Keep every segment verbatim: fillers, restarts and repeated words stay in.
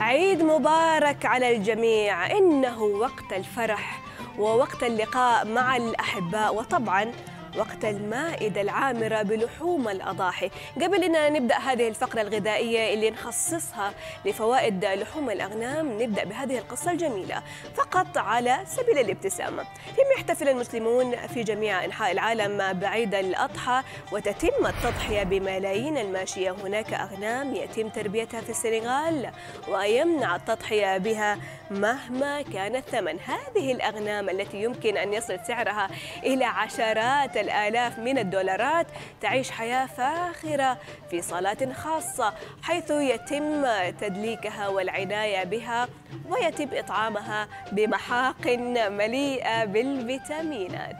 عيد مبارك على الجميع. إنه وقت الفرح ووقت اللقاء مع الأحباء، وطبعاً وقت المائدة العامرة بلحوم الأضاحي. قبل أن نبدأ هذه الفقرة الغذائية اللي نخصصها لفوائد لحوم الأغنام، نبدأ بهذه القصة الجميلة فقط على سبيل الابتسامة. فيما يحتفل المسلمون في جميع أنحاء العالم بعيد الأضحى، وتتم التضحية بملايين الماشية. هناك أغنام يتم تربيتها في السنغال ويمنع التضحية بها مهما كان الثمن. هذه الأغنام التي يمكن أن يصل سعرها إلى عشرات الآلاف من الدولارات تعيش حياة فاخرة في صالات خاصة، حيث يتم تدليكها والعناية بها، ويتم إطعامها بمحاق مليئة بالفيتامينات.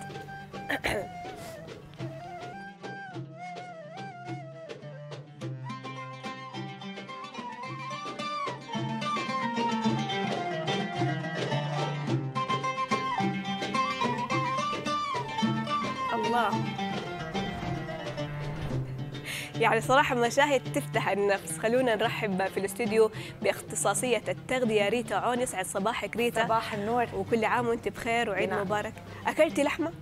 يعني صراحة مشاهد تفتح النفس. خلونا نرحب في الاستوديو باختصاصية التغذية ريتا عونس. عيد صباحك ريتا. صباح النور، وكل عام وانت بخير وعيد نعم. مبارك. أكلتي لحمة؟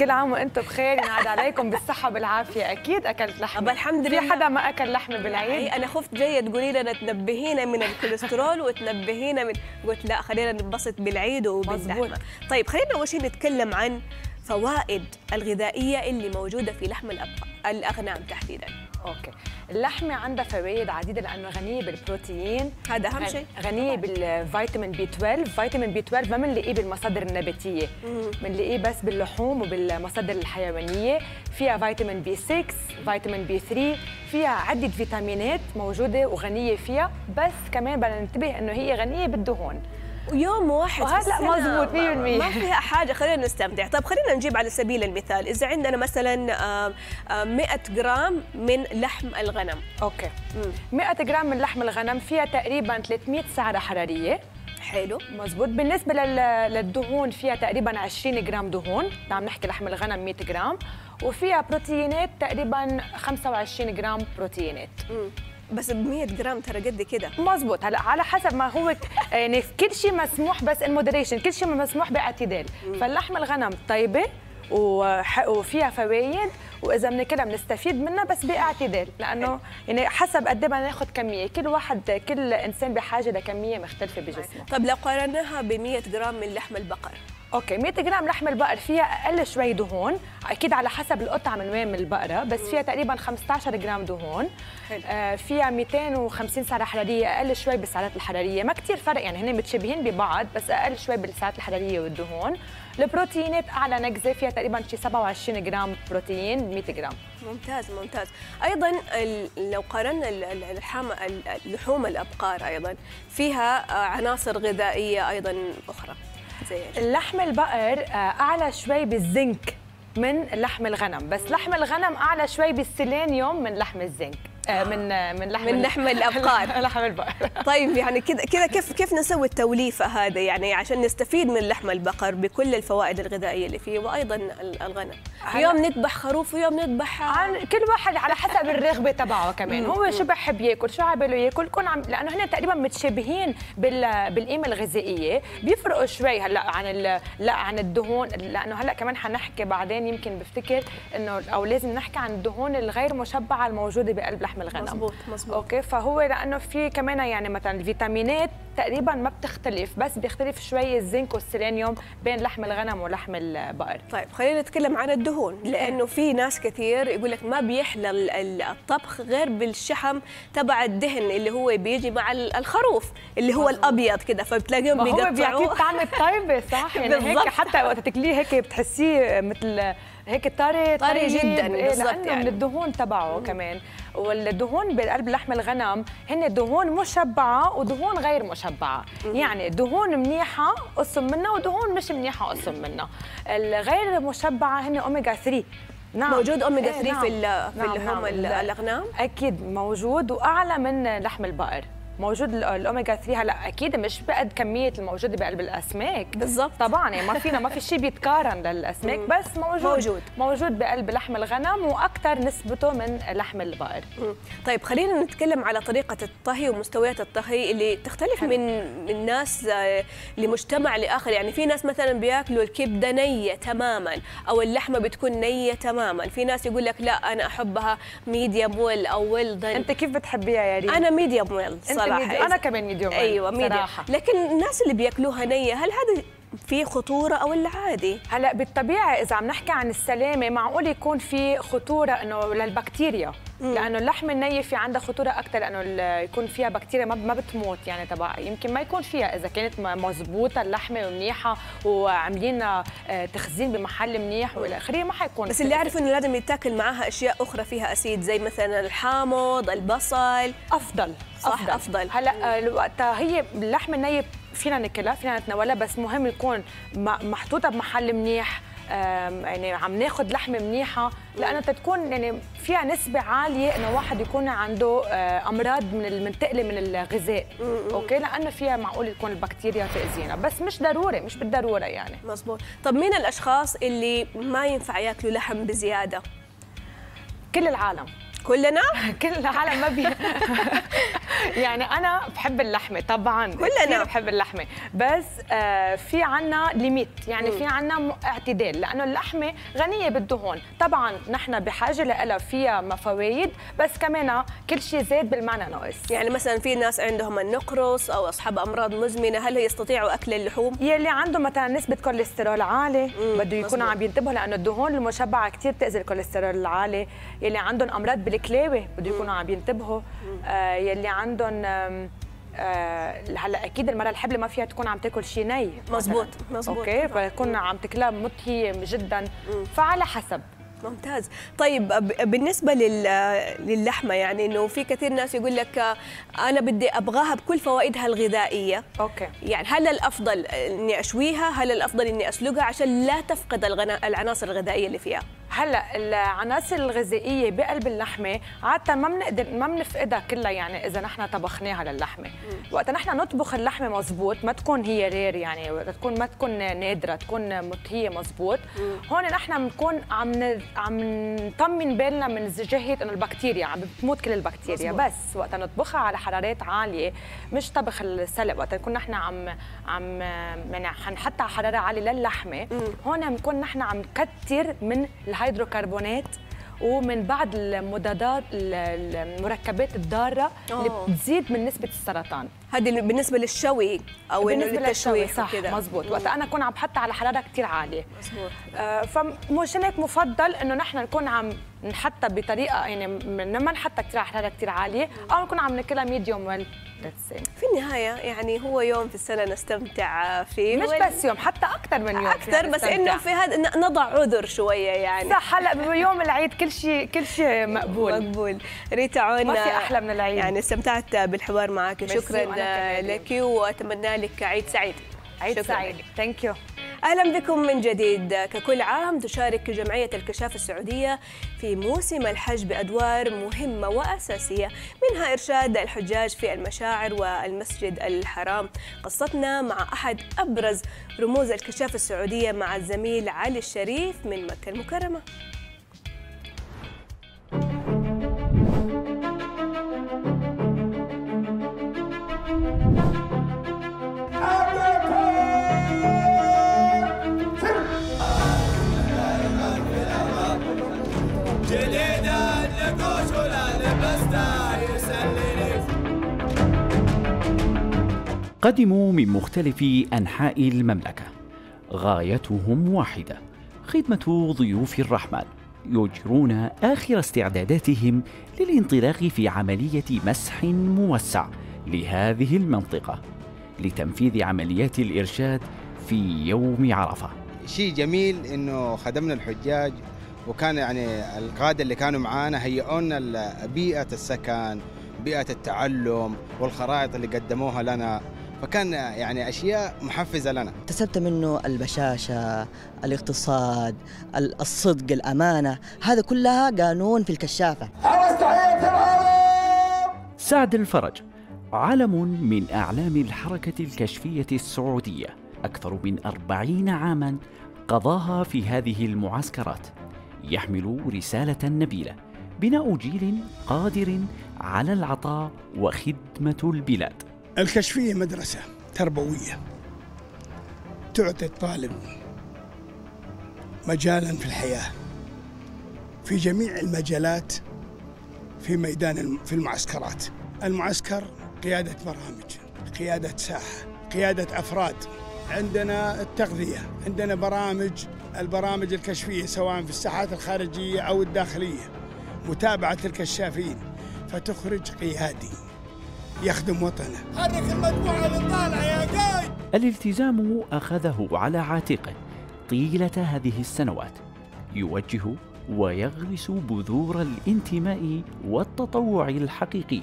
كل عام وانتم بخير، ينعاد عليكم بالصحة بالعافية. أكيد أكلت لحمة. أبا الحمد لله. في حدا ما أكل لحمة بالعيد؟ أنا خفت جاية تقولي لنا تنبهينا من الكوليسترول وتنبهينا من، قلت لا خلينا نتبسط بالعيد وباللحمة. طيب خلينا أول شيء نتكلم عن فوائد الغذائية اللي موجودة في لحم الأغنام تحديداً. أوكي، اللحمة عندها فوائد عديدة لأنه غنية بالبروتين، هذا أهم شيء، غنية بالفيتامين بي اثنا عشر. فيتامين بي اثنا عشر ما بنلاقيه بالمصادر النباتية، بنلاقيه بس باللحوم وبالمصادر الحيوانية. فيها فيتامين بي ستة، فيتامين بي ثلاثة، فيها عدة فيتامينات موجودة وغنية فيها. بس كمان بدنا ننتبه إنه هي غنية بالدهون. يوم واحد هلا مضبوط مية بالمية ما فيها حاجه، خلينا نستمتع. طب خلينا نجيب على سبيل المثال، اذا عندنا مثلا مئة جرام من لحم الغنم. اوكي، مئة جرام من لحم الغنم فيها تقريبا ثلاثمئة سعره حراريه. حلو، مضبوط. بالنسبه للدهون فيها تقريبا عشرين جرام دهون، عم نحكي لحم الغنم مئة جرام، وفيها بروتينات تقريبا خمسة وعشرين جرام بروتينات. مم. بس ب مئة جرام ترى قد كده. مزبوط. هلا على حسب ما هو يعني كل شيء مسموح، بس المودريشن، كل شيء مسموح باعتدال. فاللحم الغنم طيبه وفيها فوائد، واذا بناكلها بنستفيد منها بس باعتدال، لانه يعني حسب قد ما ناخذ كميه، كل واحد كل انسان بحاجه لكميه مختلفه بجسمه. طب لو قارناها ب مئة جرام من لحم البقر. اوكي، مئة جرام لحم البقر فيها اقل شوي دهون، اكيد على حسب القطعه من وين من البقره، بس فيها تقريبا خمسة عشر جرام دهون. آه، فيها مئتين وخمسين سعره حراريه، اقل شوي بالسعرات الحراريه، ما كثير فرق يعني، هن متشابهين ببعض بس اقل شوي بالسعرات الحراريه والدهون. البروتينات اعلى نكزه، فيها تقريبا شي سبعة وعشرين جرام بروتين مئة جرام. ممتاز ممتاز. ايضا لو قارنا اللحوم الابقار ايضا فيها عناصر غذائيه ايضا اخرى. اللحم البقر اعلى شوي بالزنك من لحم الغنم، بس لحم الغنم اعلى شوي بالسيلينيوم من لحم الزنك، من من لحم من لحم الابقار لحم البقر. طيب يعني كذا كذا كيف كيف نسوي التوليفه هذا يعني عشان نستفيد من لحم البقر بكل الفوائد الغذائيه اللي فيه، وايضا الغنم. يوم نذبح خروف ويوم نذبح، عن كل واحد على حسب الرغبه تبعه. كمان هو شو بحب ياكل، شو عباله ياكل، كون عم... لانه هن تقريبا متشابهين بال... بالقيمه الغذائيه، بيفرقوا شوي هلا عن ال... لا عن الدهون، لانه هلا كمان حنحكي بعدين يمكن بفتكر انه او لازم نحكي عن الدهون الغير مشبعه الموجوده بقلب لحم الغنم. مزبوط مزبوط. اوكي، فهو لانه في كمان يعني مثلا الفيتامينات تقريبا ما بتختلف، بس بيختلف شوي الزنك والسيلينيوم بين لحم الغنم ولحم البقر. طيب خلينا نتكلم عن الدهون، لانه في ناس كثير يقول لك ما بيحلى الطبخ غير بالشحم تبع الدهن اللي هو بيجي مع الخروف اللي هو مزبوط. الابيض كده، فبتلاقيهم بيقطعوه. هو بيعطيه طعم الطيبه صح يعني بالضبط. هيك حتى وقت تاكليه هيك بتحسيه مثل هيك طري طري جدا بالضبط يعني. من الدهون تبعه مم. كمان. والدهون بقلب لحم الغنم هن دهون مشبعه ودهون غير مشبعه، مم. يعني دهون منيحه قسم منها ودهون مش منيحه قسم منها. الغير مشبعه هن اوميجا ثلاثة. نعم. موجود اوميجا ثلاثة إيه نعم. في, في نعم. اللحوم نعم. الاغنام اكيد موجود، واعلى من لحم البقر. موجود الاوميجا ثلاثة هلا اكيد مش بقد كميه الموجوده بقلب الاسماك بالضبط طبعا، يعني ما فينا ما في شيء بيتقارن للاسماك بس موجود موجود موجود بقلب لحم الغنم واكثر نسبته من لحم البقر. طيب خلينا نتكلم على طريقه الطهي ومستويات الطهي اللي تختلف من من ناس لمجتمع لاخر، يعني في ناس مثلا بياكلوا الكبده نيه تماما او اللحمه بتكون نيه تماما، في ناس يقول لك لا انا احبها ميديم ويل او ويل دن. انت كيف بتحبيها يا ريم؟ انا ميديم ويل صراحه. انت انا كمان ميديم ويل. ايوه ميديم. لكن الناس اللي بياكلوها نيه هل هذا في خطورة أو العادي؟ هلا بالطبيعة إذا عم نحكي عن السلامة معقول يكون في خطورة إنه للبكتيريا، لأنه اللحم الني في عندها خطورة أكثر لأنه يكون فيها بكتيريا ما بتموت يعني تبع يمكن ما يكون فيها إذا كانت مضبوطة اللحمة ومنيحة وعاملين تخزين بمحل منيح والى آخره ما حيكون. بس اللي أعرفه إنه لازم يتاكل معاها أشياء أخرى فيها أسيد زي مثلا الحامض، البصل أفضل صح أفضل, أفضل. هلا وقتها هي اللحمة النية فينا ناكلها فينا نتناولها بس مهم يكون محطوطه بمحل منيح، يعني عم ناخذ لحمه منيحه لانها تكون يعني فيها نسبه عاليه انه واحد يكون عنده امراض من المنتقله من الغذاء اوكي لانه فيها معقول يكون البكتيريا تاذينا بس مش ضروري مش بالضروره يعني. مزبوط. طب مين الاشخاص اللي ما ينفع ياكلوا لحم بزياده؟ كل العالم كلنا؟ كل العالم ما بي يعني أنا بحب اللحمة طبعاً كلنا بحب اللحمة بس آه في عنا ليميت يعني في عنا اعتدال لأنه اللحمة غنية بالدهون طبعاً نحن بحاجة لها فيها فوائد بس كمان كل شيء زاد بالمعنى ناقص. يعني مثلاً في ناس عندهم النقرس أو أصحاب أمراض مزمنة هل يستطيعوا أكل اللحوم؟ يلي عنده مثلاً نسبة كوليسترول عالي بده يكونوا عم ينتبهوا لأنه الدهون المشبعة كثير بتأذي الكوليسترول العالي، يلي عندهم أمراض الكلاوي بده يكونوا عم ينتبهوا، آه يلي عندهم هلا آه اكيد المراه الحبل ما فيها تكون عم تاكل شيء ني مزبوط مزبوط اوكي فكون عم تاكلها مطهيه جدا فعلى حسب. ممتاز. طيب بالنسبه للحمه يعني انه في كثير ناس يقول لك انا بدي ابغاها بكل فوائدها الغذائيه اوكي يعني هل الافضل اني اشويها هل الافضل اني اسلقها عشان لا تفقد العناصر الغذائيه اللي فيها؟ هلا العناصر الغذائيه بقلب اللحمه عاده ما بنقدر ما بنفقدها كلها يعني اذا نحن طبخناها للحمه، وقت نحن نطبخ اللحمه مزبوط ما تكون هي رير يعني وقت تكون ما تكون نادره تكون مطهيه مزبوط، هون نحن بنكون عم عم نطمن بالنا من جهه انه البكتيريا عم بتموت كل البكتيريا مزبوط. بس وقت نطبخها على حرارات عاليه مش طبخ السلق وقت نكون نحن عم عم يعني حنحطها على حراره عاليه للحمه هون بنكون نحن عم نكثر من هيدروكربونات ومن بعض المضادات المركبات الضاره اللي بتزيد من نسبه السرطان. هذه بالنسبه للشوي او بالنسبه للتشويه صح مزبوط وقت انا اكون عم بحطها على حراره كثير عاليه مزبوط آه فمشان هيك مفضل انه نحن نكون عم نحطها بطريقه يعني ما نحطها كثير على حراره كثير عاليه او نكون عم ناكلها ميديوم ويل. في النهاية يعني هو يوم في السنة نستمتع فيه مش بس يوم حتى أكثر من يوم أكثر بس إنه في هذا نضع عذر شوية يعني صح. هلا بيوم العيد كل شيء كل شيء مقبول مقبول. ريتا عون ما في أحلى من العيد يعني استمتعت بالحوار معك شكرا لك وأتمنى لك عيد سعيد. عيد سعيد. ثانك يو. أهلا بكم من جديد. ككل عام تشارك جمعية الكشاف السعودية في موسم الحج بأدوار مهمة وأساسية منها إرشاد الحجاج في المشاعر والمسجد الحرام. قصتنا مع أحد أبرز رموز الكشاف السعودية مع الزميل علي الشريف من مكة المكرمة. قدموا من مختلف أنحاء المملكة غايتهم واحدة خدمة ضيوف الرحمن يجرون آخر استعداداتهم للانطلاق في عملية مسح موسع لهذه المنطقة لتنفيذ عمليات الإرشاد في يوم عرفة. شيء جميل إنه خدمنا الحجاج وكان يعني القادة اللي كانوا معانا هيئونا بيئة السكن بيئة التعلم والخرائط اللي قدموها لنا فكان يعني أشياء محفزة لنا. اكتسبت منه البشاشة، الاقتصاد، الصدق، الأمانة، هذا كلها قانون في الكشافة. سعد الفرج علم من أعلام الحركة الكشفية السعودية، أكثر من أربعين عاماً قضاها في هذه المعسكرات، يحمل رسالة نبيلة: بناء جيل قادر على العطاء وخدمة البلاد. الكشفية مدرسة تربوية تعطي الطالب مجالاً في الحياة في جميع المجالات في ميدان في المعسكرات. المعسكر قيادة برامج، قيادة ساحة، قيادة أفراد. عندنا التغذية، عندنا برامج، البرامج الكشفية سواء في الساحات الخارجية أو الداخلية، متابعة الكشافين، فتخرج قيادي يخدم وطنه. حرك المجموعة اللي طالعة يا قايد. الالتزام أخذه على عاتقه طيلة هذه السنوات، يوجه ويغرس بذور الانتماء والتطوع الحقيقي.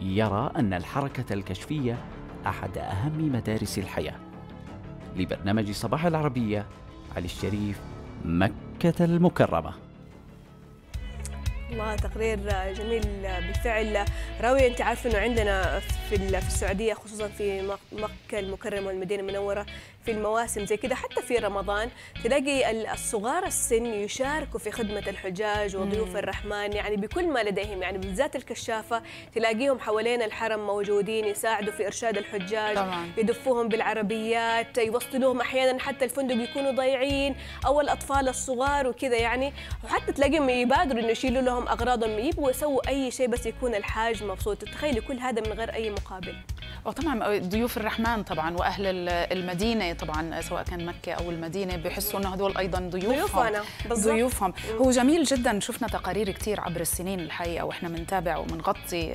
يرى أن الحركة الكشفية أحد أهم مدارس الحياة. لبرنامج صباح العربية، علي الشريف، مكة المكرمة. الله، تقرير جميل بالفعل. راوي، أنت عارف أنه عندنا في السعودية خصوصا في مكة المكرمة والمدينة المنورة في المواسم زي كده، حتى في رمضان تلاقي الصغار السن يشاركوا في خدمة الحجاج وضيوف الرحمن، يعني بكل ما لديهم، يعني بالذات الكشافة تلاقيهم حوالين الحرم موجودين، يساعدوا في إرشاد الحجاج طبعا. يدفوهم بالعربيات، يوصلوهم، أحيانا حتى الفندق يكونوا ضايعين أو الأطفال الصغار وكذا يعني، وحتى تلاقيهم يبادروا إنه يشيلوا لهم أغراضهم، يبغوا يسووا أي شيء بس يكون الحاج مبسوط. تخيلي كل هذا من غير أي مقابل. وطبعا ضيوف الرحمن طبعا وأهل المدينة طبعا سواء كان مكة أو المدينة بيحسوا أنه هذول أيضا ضيوفهم ضيوفهم هو جميل جدا. شفنا تقارير كتير عبر السنين الحقيقة، وإحنا منتابع ومنغطي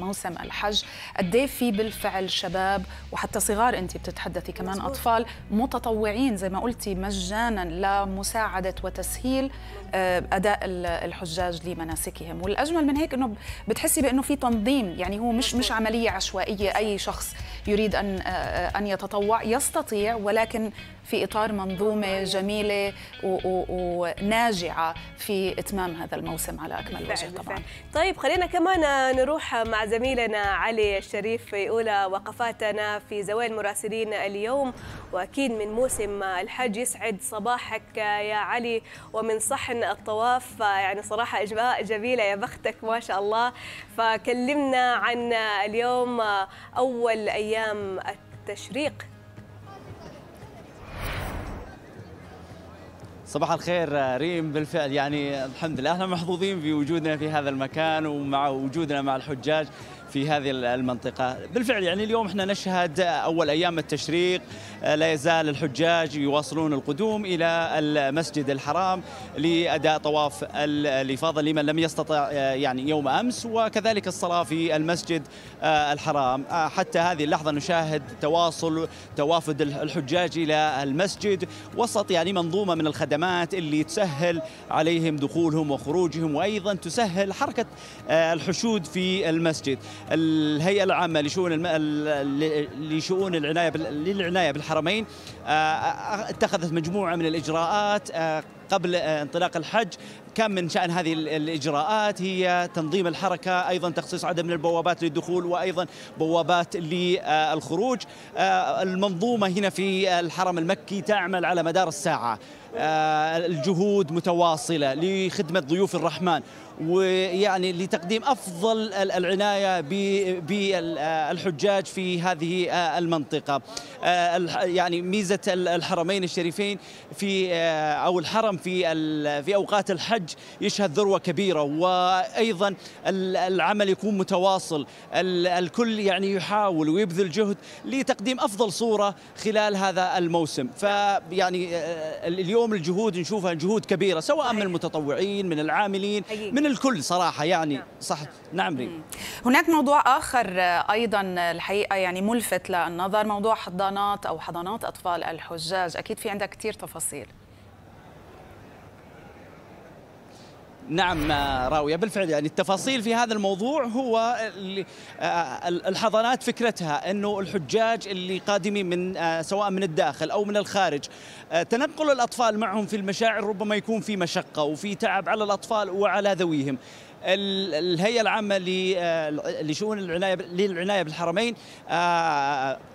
موسم الحج، قديه في بالفعل شباب وحتى صغار، أنت بتتحدثي كمان مزبوط. أطفال متطوعين زي ما قلتي مجانا لمساعدة وتسهيل أداء الحجاج لمناسكهم. والأجمل من هيك أنه بتحسي بأنه في تنظيم، يعني هو مش مزبوط. مش عملية عشوائية، أي شخص يريد أن أن يتطوع يستطيع، ولكن في إطار منظومة جميلة وناجعة في إتمام هذا الموسم على أكمل وجه طبعا. طيب خلينا كمان نروح مع زميلنا علي الشريف في أولى وقفاتنا في زوايا المراسلين اليوم، وأكيد من موسم الحج. يسعد صباحك يا علي، ومن صحن الطواف يعني صراحة أجواء جميلة، يا بختك ما شاء الله. فكلمنا عن اليوم أول أيام التشريق. صباح الخير ريم، بالفعل يعني الحمد لله احنا محظوظين بوجودنا في هذا المكان ومع وجودنا مع الحجاج في هذه المنطقة. بالفعل يعني اليوم احنا نشهد أول أيام التشريق، لا يزال الحجاج يواصلون القدوم إلى المسجد الحرام لأداء طواف الإفاضة لمن لم يستطع يعني يوم أمس، وكذلك الصلاة في المسجد الحرام. حتى هذه اللحظة نشاهد تواصل توافد الحجاج إلى المسجد وسط يعني منظومة من الخدمات اللي تسهل عليهم دخولهم وخروجهم، وأيضا تسهل حركة الحشود في المسجد. الهيئة العامة لشؤون الم... لشؤون العناية بال... للعناية بالحرمين اتخذت مجموعة من الإجراءات قبل انطلاق الحج. كان من شأن هذه الإجراءات هي تنظيم الحركة، أيضا تخصيص عدد من البوابات للدخول وأيضا بوابات للخروج. المنظومة هنا في الحرم المكي تعمل على مدار الساعة، الجهود متواصلة لخدمة ضيوف الرحمن، ويعني لتقديم أفضل العناية بالحجاج في هذه المنطقة. يعني ميزة الحرمين الشريفين في أو الحرم في في أوقات الحج يشهد ذروة كبيرة، وأيضا العمل يكون متواصل، الكل يعني يحاول ويبذل جهد لتقديم أفضل صورة خلال هذا الموسم. فيعني اليوم الجهود نشوفها جهود كبيرة، سواء من المتطوعين من العاملين من الكل صراحة يعني صح. نعم ريم، هناك موضوع آخر أيضا الحقيقة يعني ملفت للنظر، موضوع حضانات أو حضانات أطفال الحجاج. أكيد في عندك كثير تفاصيل. نعم راوية، بالفعل يعني التفاصيل في هذا الموضوع هو الحضانات. فكرتها أنه الحجاج اللي قادمين من سواء من الداخل أو من الخارج، تنقل الأطفال معهم في المشاعر ربما يكون في مشقة وفي تعب على الأطفال وعلى ذويهم. الهيئة العامة لشؤون العناية للعناية بالحرمين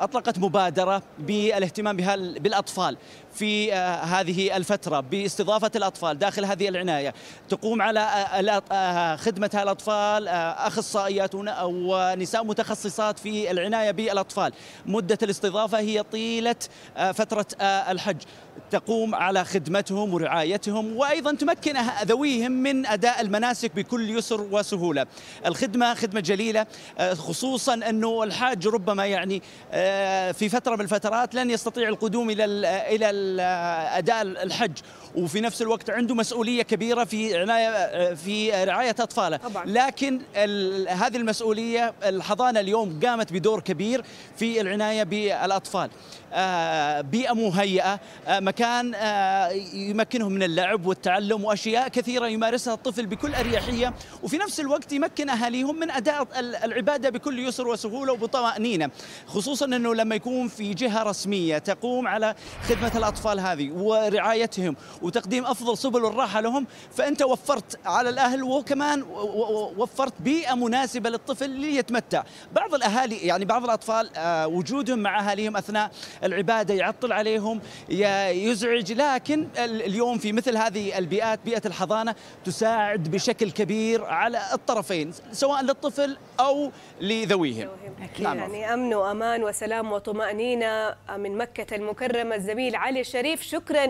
أطلقت مبادرة بالاهتمام بالأطفال في هذه الفترة باستضافة الأطفال داخل هذه العناية، تقوم على خدمة الأطفال أخصائيات ونساء متخصصات في العناية بالأطفال. مدة الاستضافة هي طيلة فترة الحج، تقوم على خدمتهم ورعايتهم، وأيضا تمكن ذويهم من أداء المناسك بكل يسر وسهولة. الخدمة خدمة جليلة، خصوصا أنه الحاج ربما يعني في فترة من الفترات لن يستطيع القدوم إلى إلى أداء الحج، وفي نفس الوقت عنده مسؤولية كبيرة في عناية في رعاية أطفاله طبعا. لكن هذه المسؤولية الحضانة اليوم قامت بدور كبير في العناية بالأطفال. آه بيئة مهيئة، آه مكان آه يمكنهم من اللعب والتعلم وأشياء كثيرة يمارسها الطفل بكل أريحية، وفي نفس الوقت يمكن أهاليهم من أداء العبادة بكل يسر وسهولة وبطمأنينة، خصوصا أنه لما يكون في جهة رسمية تقوم على خدمة الأطفال هذه ورعايتهم وتقديم أفضل سبل الراحة لهم، فأنت وفرت على الأهل وكمان وفرت بيئة مناسبة للطفل ليتمتع. بعض الأهالي يعني بعض الأطفال آه وجودهم مع أهاليهم أثناء العبادة يعطل عليهم يزعج، لكن اليوم في مثل هذه البيئات بيئة الحضانة تساعد بشكل كبير على الطرفين سواء للطفل أو لذويهم. نعم. يعني أمن وأمان وسلام وطمأنينة من مكة المكرمة. الزميل علي الشريف، شكرا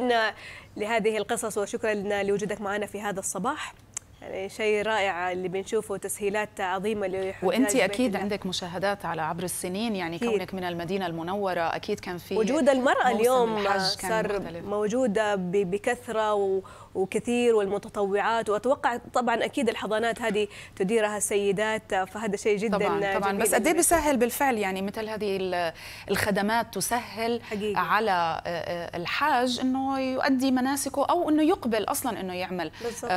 لهذه القصص وشكرا لوجودك معنا في هذا الصباح، يعني شيء رائع اللي بنشوفه، تسهيلات عظيمه للحجاج. وانت اكيد عندك مشاهدات على عبر السنين، يعني أكيد. كونك من المدينه المنوره اكيد كان في وجود المراه اليوم صار موجوده بكثره وكثير والمتطوعات، واتوقع طبعا اكيد الحضانات هذه تديرها السيدات، فهذا شيء جدا طبعا طبعا بس قد ايه بيسهل بالفعل، يعني مثل هذه الخدمات تسهل حقيقي. على الحاج انه يؤدي مناسكه او انه يقبل اصلا انه يعمل بالزبط.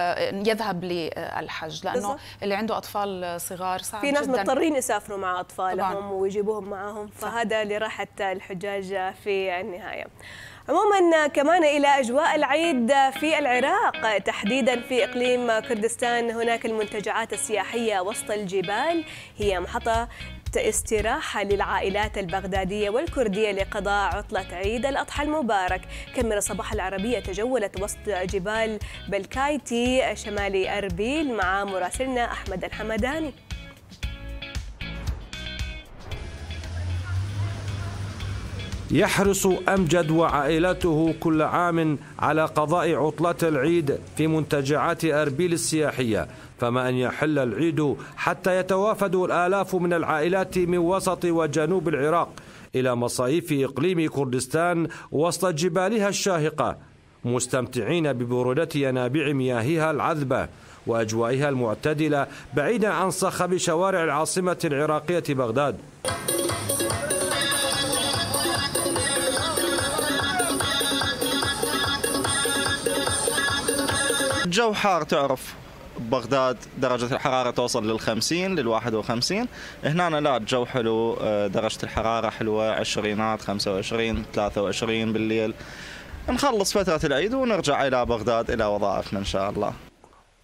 يذهب للحج، لانه بالزبط. اللي عنده اطفال صغار صعب في ناس جداً. مضطرين يسافروا مع اطفالهم طبعاً. ويجيبوهم معهم، فهذا لراحه الحجاج في النهايه. عموما كمان إلى أجواء العيد في العراق، تحديدا في إقليم كردستان. هناك المنتجعات السياحية وسط الجبال هي محطة استراحة للعائلات البغدادية والكردية لقضاء عطلة عيد الأضحى المبارك. كاميرا صباح العربية تجولت وسط جبال بلكايتي شمالي أربيل مع مراسلنا أحمد الحمداني. يحرص أمجد وعائلته كل عام على قضاء عطلة العيد في منتجعات أربيل السياحية، فما أن يحل العيد حتى يتوافد الآلاف من العائلات من وسط وجنوب العراق إلى مصايف إقليم كردستان وسط جبالها الشاهقة، مستمتعين ببرودة ينابيع مياهها العذبة وأجوائها المعتدلة بعيدا عن صخب شوارع العاصمة العراقية بغداد. الجو حار، تعرف بغداد درجة الحرارة توصل للخمسين للواحد وخمسين، هنا لا الجو حلو، درجة الحرارة حلوة، عشرينات، خمسة وعشرين، ثلاثة وعشرين بالليل. نخلص فترة العيد ونرجع إلى بغداد إلى وظائفنا إن شاء الله.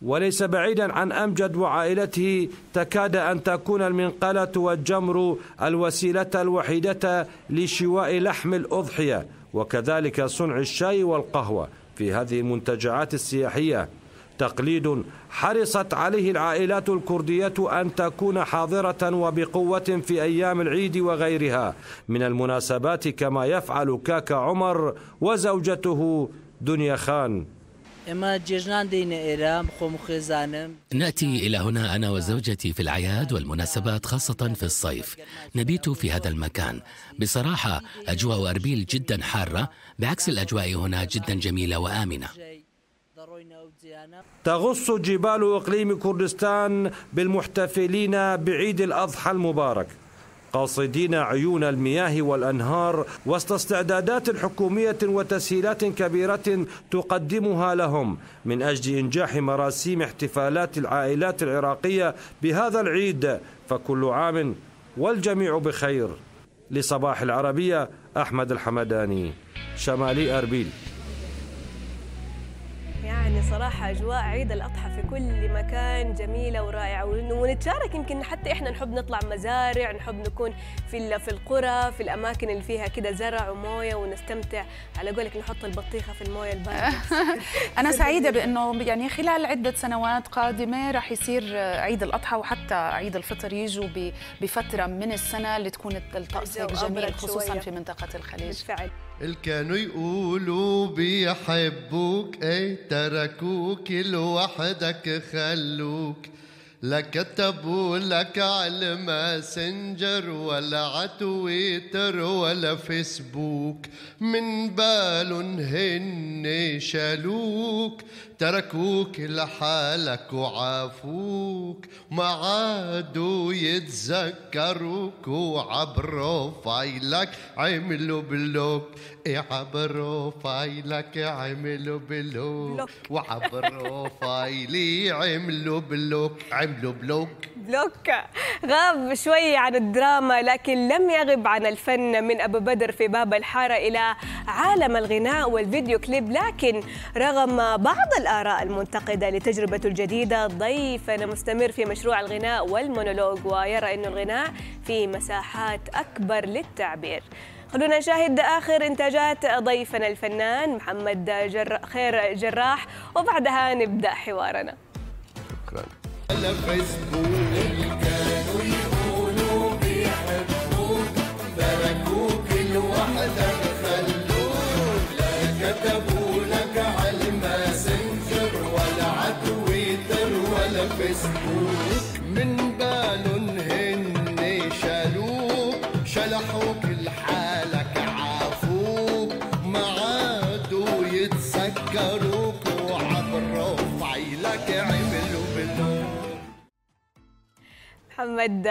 وليس بعيدا عن أمجد وعائلته تكاد أن تكون المنقلة والجمر الوسيلة الوحيدة لشواء لحم الأضحية وكذلك صنع الشاي والقهوة في هذه المنتجعات السياحية، تقليد حرصت عليه العائلات الكردية أن تكون حاضرة وبقوة في أيام العيد وغيرها من المناسبات، كما يفعل كاكا عمر وزوجته دنيا خان. نأتي إلى هنا أنا وزوجتي في الأعياد والمناسبات، خاصة في الصيف نبيت في هذا المكان. بصراحة أجواء أربيل جدا حارة بعكس الأجواء هنا، جدا جميلة وآمنة. تغص جبال إقليم كردستان بالمحتفلين بعيد الأضحى المبارك، قاصدين عيون المياه والأنهار وسط استعدادات حكومية وتسهيلات كبيرة تقدمها لهم من أجل إنجاح مراسيم احتفالات العائلات العراقية بهذا العيد، فكل عام والجميع بخير. لصباح العربية أحمد الحمداني، شمالي أربيل. يعني صراحة أجواء عيد الأضحى في كل مكان جميلة ورائعة، ونتشارك يمكن حتى إحنا نحب نطلع مزارع، نحب نكون في في القرى، في الأماكن اللي فيها كده زرع وموية ونستمتع، على قولك نحط البطيخة في الموية الباردة. أنا سعيدة بأنه يعني خلال عدة سنوات قادمة راح يصير عيد الأضحى وحتى عيد الفطر يجوا بفترة من السنة اللي تكون الطقس جميل خصوصا شوية في منطقة الخليج. بالفعل. الكانوا يقولوا بيحبوك اي تركوك لوحدك خلوك، لا كتبوا لك على الماسنجر ولا عتويتر ولا فيسبوك، من بالن هن شالوك تركوك لحالك وعافوك، ما عادوا يتذكروك وعبروا فايلك عملوا بلوك، إيه عبروا فايلك عملوا بلوك، وعبروا فايلي عملوا بلوك، عملوا بلوك. بلوك غاب شوي عن الدراما لكن لم يغب عن الفن، من أبو بدر في باب الحارة إلى عالم الغناء والفيديو كليب. لكن رغم بعض الآراء المنتقدة لتجربته الجديدة، ضيفنا مستمر في مشروع الغناء والمونولوج ويرى أن الغناء في مساحات أكبر للتعبير. خلونا نشاهد آخر إنتاجات ضيفنا الفنان محمد خير جراح وبعدها نبدأ حوارنا. شكرا. من بالن هن شالوك شلحوك لحالك عافوك، ما عادوا يتذكروك وعبروا فعيلك عملوا بالنور. محمد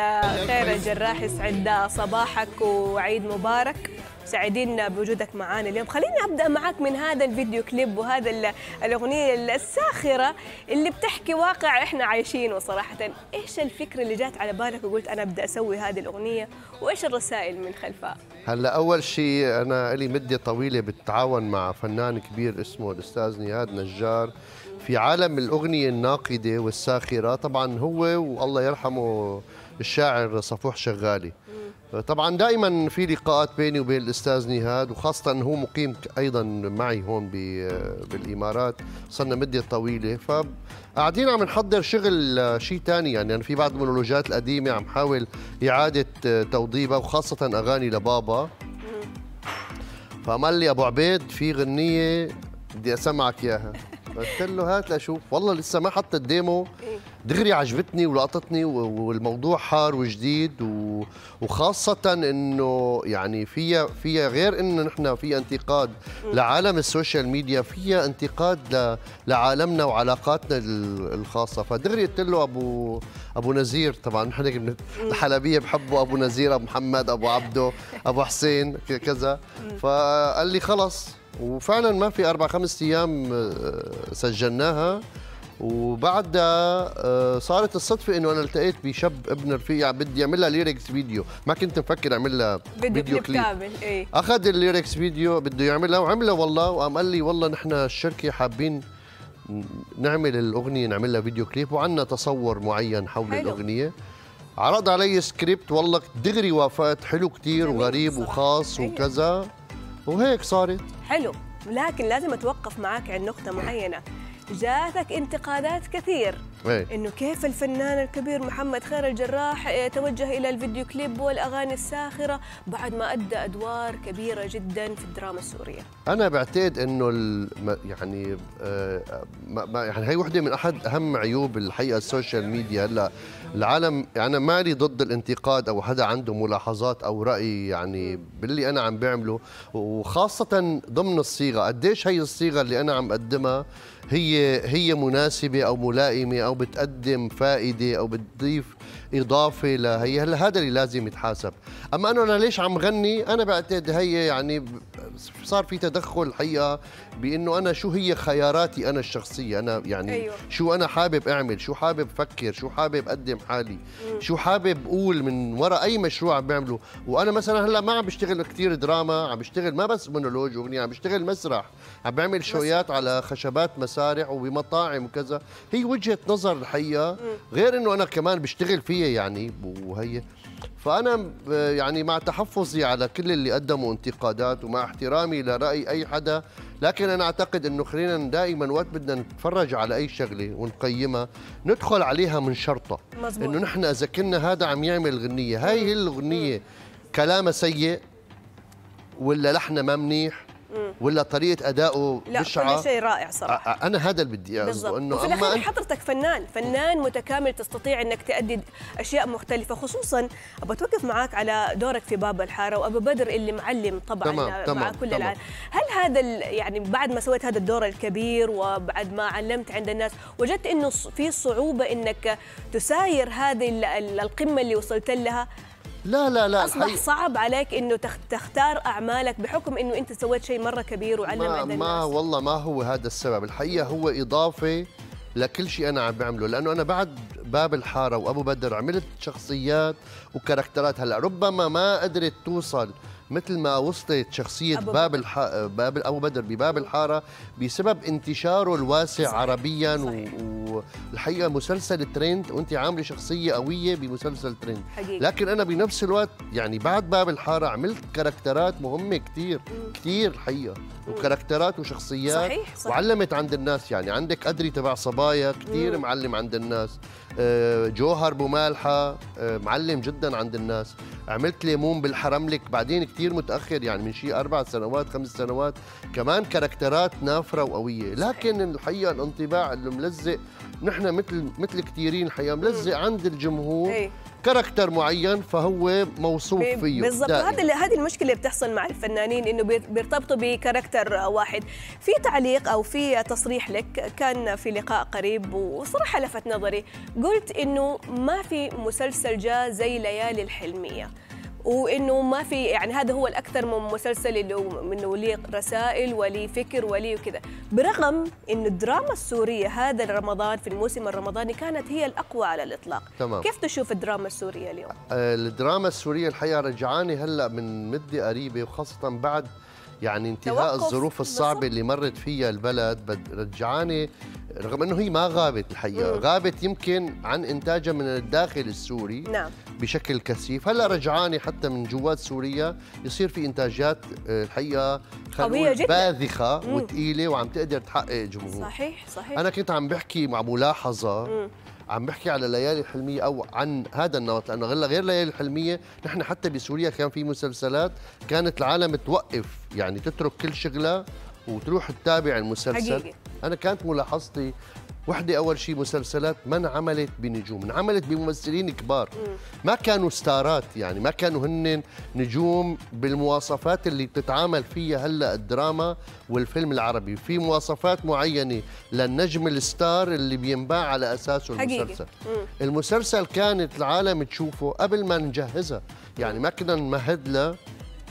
خير الجراح يسعد صباحك وعيد مبارك، سعيدين بوجودك معانا اليوم. خليني أبدأ معك من هذا الفيديو كليب وهذا الأغنية الساخرة اللي بتحكي واقع إحنا عايشينه. صراحة إيش الفكرة اللي جات على بالك وقلت أنا أبدأ أسوي هذه الأغنية، وإيش الرسائل من خلفها؟ هلا أول شيء أنا لي مدة طويلة بالتعاون مع فنان كبير اسمه الأستاذ نياد نجار في عالم الأغنية الناقدة والساخرة. طبعا هو والله يرحمه الشاعر صفوح شغالي، طبعا دائما في لقاءات بيني وبين الاستاذ نهاد، وخاصه هو مقيم ايضا معي هون بالامارات صرنا مده طويله، فقاعدين عم نحضر شغل شيء ثاني. يعني انا في بعض المونولوجات القديمه عم حاول اعاده توضيبها وخاصه اغاني لبابا، فقال لي ابو عبيد في غنيه بدي اسمعك اياها، قلت له هات لاشوف، والله لسه ما حطت الديمو، دغري عجبتني ولقطتني، والموضوع حار وجديد، وخاصة انه يعني فيها فيها غير انه نحن فيها انتقاد لعالم السوشيال ميديا، فيها انتقاد لعالمنا وعلاقاتنا الخاصة. فدغري قلت له ابو ابو نزير، طبعا نحن الحلبية بحبه ابو نزير، ابو محمد، ابو عبده، ابو حسين كذا، فقال لي خلص. وفعلا ما في أربع خمس أيام سجلناها، وبعدها صارت الصدفة إنه أنا التقيت بشاب ابن رفيق بدي أعملها ليركس فيديو، ما كنت مفكر أعملها فيديو كليب، إيه؟ أخذ الليركس فيديو بده يعملها وعملها والله، وقام قال لي والله نحن الشركة حابين نعمل الأغنية نعملها فيديو كليب وعندنا تصور معين حول حلو. الأغنية. عرض علي سكريبت، والله دغري وافقت، حلو كتير وغريب وخاص وكذا، وهيك صارت حلو. لكن لازم اتوقف معك عن نقطة معينة، جاتك انتقادات كثير انه كيف الفنان الكبير محمد خير الجراح توجه الى الفيديو كليب والاغاني الساخرة بعد ما ادى ادوار كبيرة جدا في الدراما السورية. انا بعتقد انه يعني يعني هي وحدة من احد اهم عيوب الحقيقة السوشيال ميديا. هلا العالم يعني انا مالي ضد الانتقاد او حدا عنده ملاحظات او راي يعني باللي انا عم بعمله، وخاصة ضمن الصيغة، قديش هي الصيغة اللي انا عم اقدمها هي هي مناسبة أو ملائمة أو بتقدم فائدة أو بتضيف إضافة لهي. هلا هذا اللي لازم يتحاسب. أما أنا ليش عم غني؟ أنا بعتقد هي يعني صار في تدخل حقيقة بأنه أنا شو هي خياراتي أنا الشخصية، أنا يعني أيوه. شو أنا حابب أعمل، شو حابب أفكر، شو حابب أقدم حالي، مم. شو حابب أقول من وراء أي مشروع عم بعمله. وأنا مثلا هلا ما عم بشتغل كثير دراما، عم بشتغل ما بس مونولوج وأغنية، عم بشتغل مسرح، عم بعمل شويات على خشبات مسارح وبمطاعم وكذا. هي وجهة نظر الحقيقة، غير أنه أنا كمان بشتغل فيها يعني، وهي فأنا يعني مع تحفظي على كل اللي قدموا انتقادات ومع احترامي لرأي أي حدا، لكن أنا أعتقد أنه خلينا دائما وقت بدنا نتفرج على أي شغلة ونقيمها ندخل عليها من شرطة مزبوط. أنه نحن إذا كنا هذا عم يعمل غنية، هاي هي الغنية كلامها سيء ولا لحنها ما منيح ولا طريقة أداؤه بشعة، لا كل شيء رائع صراحة. أنا هذا اللي بدي أقوله، إنه وفي الأخير حضرتك فنان، فنان متكامل، تستطيع إنك تؤدي أشياء مختلفة، خصوصاً بتوقف معاك على دورك في باب الحارة وأبو بدر اللي معلم طبعاً مع تمام كل تمام. العالم. هل هذا يعني بعد ما سويت هذا الدور الكبير وبعد ما علمت عند الناس وجدت إنه في صعوبة إنك تساير هذه القمة اللي وصلت لها؟ لا لا لا أصبح الحقيقة. صعب عليك أنه تختار أعمالك بحكم أنه أنت سويت شيء مرة كبير وعلم عند الناس؟ ما والله ما هو هذا السبب الحقيقة، هو إضافة لكل شيء أنا عم بعمله، لأنه أنا بعد باب الحارة وأبو بدر عملت شخصيات وكاركترات هلأ ربما ما قدرت توصل مثل ما وصلت شخصية أبو باب الح... باب أبو بدر بباب الحارة بسبب انتشاره الواسع صحيح. عربيا صحيح. و... والحقيقة مسلسل ترند وأنت عاملة شخصية قوية بمسلسل ترند حقيقي. لكن أنا بنفس الوقت يعني بعد باب الحارة عملت كاركترات مهمة كثير كثير الحقيقة، وكاركترات وشخصيات صحيح. صحيح. وعلمت عند الناس، يعني عندك أدري تبع صبايا كثير معلم عند الناس، جوهر بمالحة معلم جدا عند الناس، عملت ليمون بالحرملك بعدين كثير متأخر يعني من شيء أربع سنوات خمس سنوات، كمان كاركترات نافرة وقوية. لكن الحقيقة الانطباع اللي ملزق نحن مثل مثل كثيرين الحقيقة ملزق عند الجمهور كاركتر معين فهو موصوف فيه بالضبط. هذا هذه المشكله بتحصل مع الفنانين انه بيرتبطوا بكاركتر واحد. في تعليق او في تصريح لك كان في لقاء قريب وصراحه لفت نظري، قلت انه ما في مسلسل جاء زي ليالي الحلميه، وانه ما في يعني هذا هو الاكثر من مسلسل اللي منه ليه رسائل وليه فكر وليه وكذا، برغم انه الدراما السوريه هذا رمضان في الموسم الرمضاني كانت هي الاقوى على الاطلاق. تمام. كيف تشوف الدراما السوريه اليوم؟ الدراما السوريه الحقيقه رجعاني هلا من مده قريبه، وخاصه بعد يعني انتهاء الظروف الصعبه اللي مرت فيها البلد، رجعاني رغم انه هي ما غابت الحقيقه، مم. غابت يمكن عن انتاجها من الداخل السوري نعم. بشكل كثيف، هلا رجعاني حتى من جوات سوريا يصير في انتاجات الحقيقه قويه جدا باذخه وثقيله وعم تقدر تحقق جمهور. صحيح صحيح. انا كنت عم بحكي مع ملاحظه مم. عم بحكي على ليالي الحلميه او عن هذا النمط، لانه غير ليالي الحلميه نحن حتى بسوريا كان في مسلسلات كانت العالم توقف يعني تترك كل شغله وتروح تتابع المسلسل حقيقي. أنا كانت ملاحظتي وحدة أول شيء مسلسلات ما انعملت بنجوم، انعملت بممثلين كبار ما كانوا ستارات، يعني ما كانوا هن نجوم بالمواصفات اللي بتتعامل فيها هلا الدراما والفيلم العربي، في مواصفات معينة للنجم الستار اللي بينباع على أساسه المسلسل. المسلسل كانت العالم تشوفه قبل ما نجهزها، يعني ما كنا نمهد له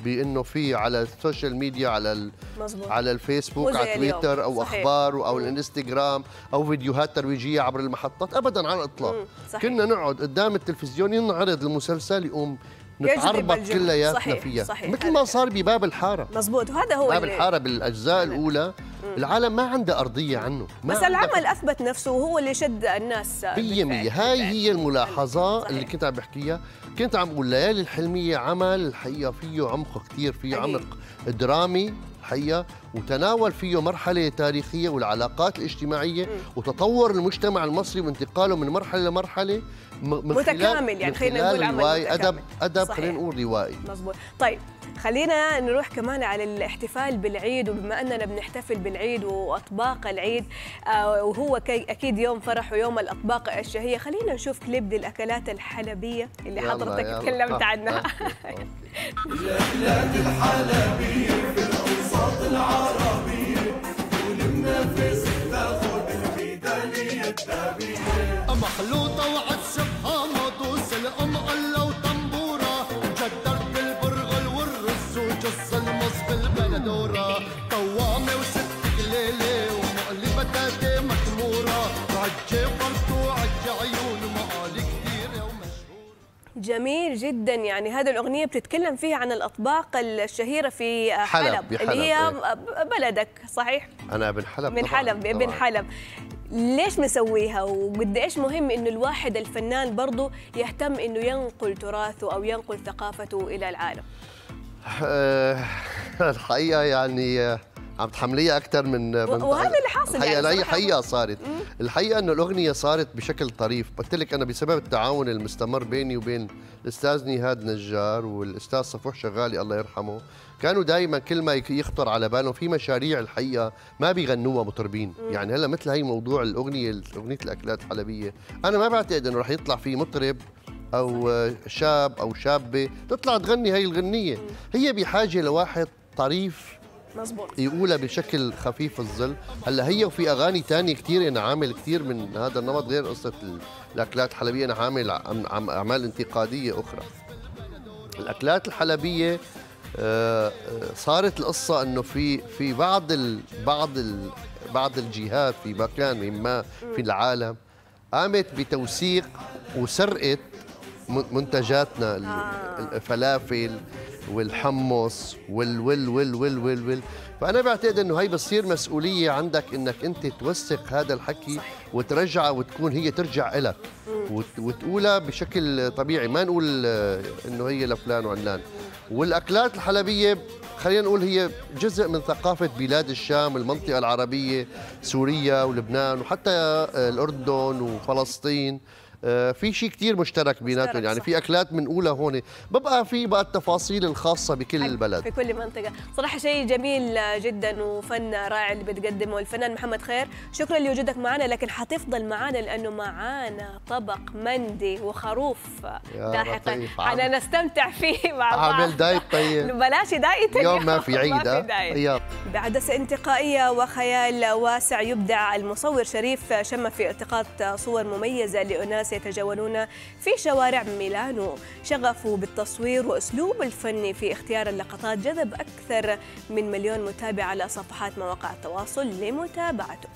بانه في على السوشيال ميديا على مزبوط. على الفيسبوك على تويتر او صحيح. اخبار او الانستغرام او فيديوهات ترويجيه عبر المحطات، ابدا على الاطلاق. كنا نقعد قدام التلفزيون ينعرض المسلسل يقوم نتعربط كلياتنا فيها صحيح. مثل ما صار بباب الحاره مزبوط. وهذا هو باب الحاره بالاجزاء مم. الاولى العالم ما عنده أرضية عنه، بس العمل أثبت نفسه وهو اللي شد الناس مية بالمية. هاي هي الملاحظة صحيح. اللي كنت عم بحكيها، كنت عم أقول ليالي الحلمية عمل الحقيقة فيه عمق كثير، فيه عمق درامي الحقيقة وتناول فيه مرحلة تاريخية والعلاقات الاجتماعية م. وتطور المجتمع المصري وانتقاله من مرحلة لمرحلة متكامل، يعني خلينا نقول عمل متكامل أدب أدب خلينا نقول روائي مزبوط. طيب خلينا نروح كمان على الاحتفال بالعيد، وبما أننا بنحتفل بالعيد وأطباق العيد آه وهو أكيد يوم فرح ويوم الأطباق الشهية، خلينا نشوف كليب للأكلات الحلبية اللي حضرتك تكلمت عنها. الأكلات الحلبية في الأوساط العربية والمنافس تاخد الميدالية الذهبية مخلوطة وعدس بحامض وسلق مقلة وطنبورة مجدر بالبرغل والرز وجص المص بالبلد. جميل جدا. يعني هذه الأغنية بتتكلم فيها عن الأطباق الشهيرة في حلب, حلب. اللي حلب. هي بلدك صحيح؟ أنا ابن حلب من طبعاً. حلب ابن حلب. ليش مسويها وقد ايش مهم انه الواحد الفنان برضه يهتم انه ينقل تراثه او ينقل ثقافته الى العالم؟ الحقيقه يعني عم تحمليها اكثر من من وهذا اللي حاصل يعني اي حقيقه صارت. الحقيقه انه الاغنيه صارت بشكل طريف، قلت لك انا بسبب التعاون المستمر بيني وبين الاستاذ نهاد نجار والاستاذ صفوح شغالي الله يرحمه، كانوا دائما كل ما يخطر على بالهم في مشاريع الحقيقه ما بيغنوها مطربين. يعني هلا مثل هي موضوع الاغنيه اغنيه الاكلات الحلبيه، انا ما بعتقد انه رح يطلع في مطرب او شاب او شابه تطلع تغني هي الغنيه، هي بحاجه لواحد طريف مزبوط يقولها بشكل خفيف الظل. هلا هي وفي اغاني ثانيه كثير انا عامل كثير من هذا النمط غير قصه الاكلات الحلبيه، انا عامل اعمال انتقاديه اخرى. الاكلات الحلبيه صارت القصه انه في في بعض ال بعض ال بعض الجهات في مكان ما في العالم قامت بتوثيق وسرقت منتجاتنا، الفلافل والحمص وال وال وال وال وال وال فأنا بعتقد أنه هي بتصير مسؤولية عندك أنك أنت توثق هذا الحكي وترجعه وتكون هي ترجع إلك وتقولها بشكل طبيعي، ما نقول أنه هي لفلان وعلان. والأكلات الحلبية خلينا نقول هي جزء من ثقافة بلاد الشام، المنطقة العربية، سوريا ولبنان وحتى الأردن وفلسطين، في شيء كثير مشترك بيناتهم. يعني في اكلات بنقولها هون، ببقى في بقى التفاصيل الخاصه بكل البلد في كل منطقه. صراحه شيء جميل جدا وفن رائع اللي بتقدمه الفنان محمد خير، شكرا لوجودك معنا، لكن حتفضل معنا لانه معانا طبق مندي وخروف لاحقا حنستمتع فيه مع بعض. عامل دايت طيب؟ بلاش دايت اليوم، اليوم ما في عيد. اه بعدسه انتقائيه وخيال واسع يبدع المصور شريف شما في التقاط صور مميزه لاناس يتجولون في شوارع ميلانو، شغفوا بالتصوير وأسلوب الفني في اختيار اللقطات جذب أكثر من مليون متابع على صفحات مواقع التواصل لمتابعته.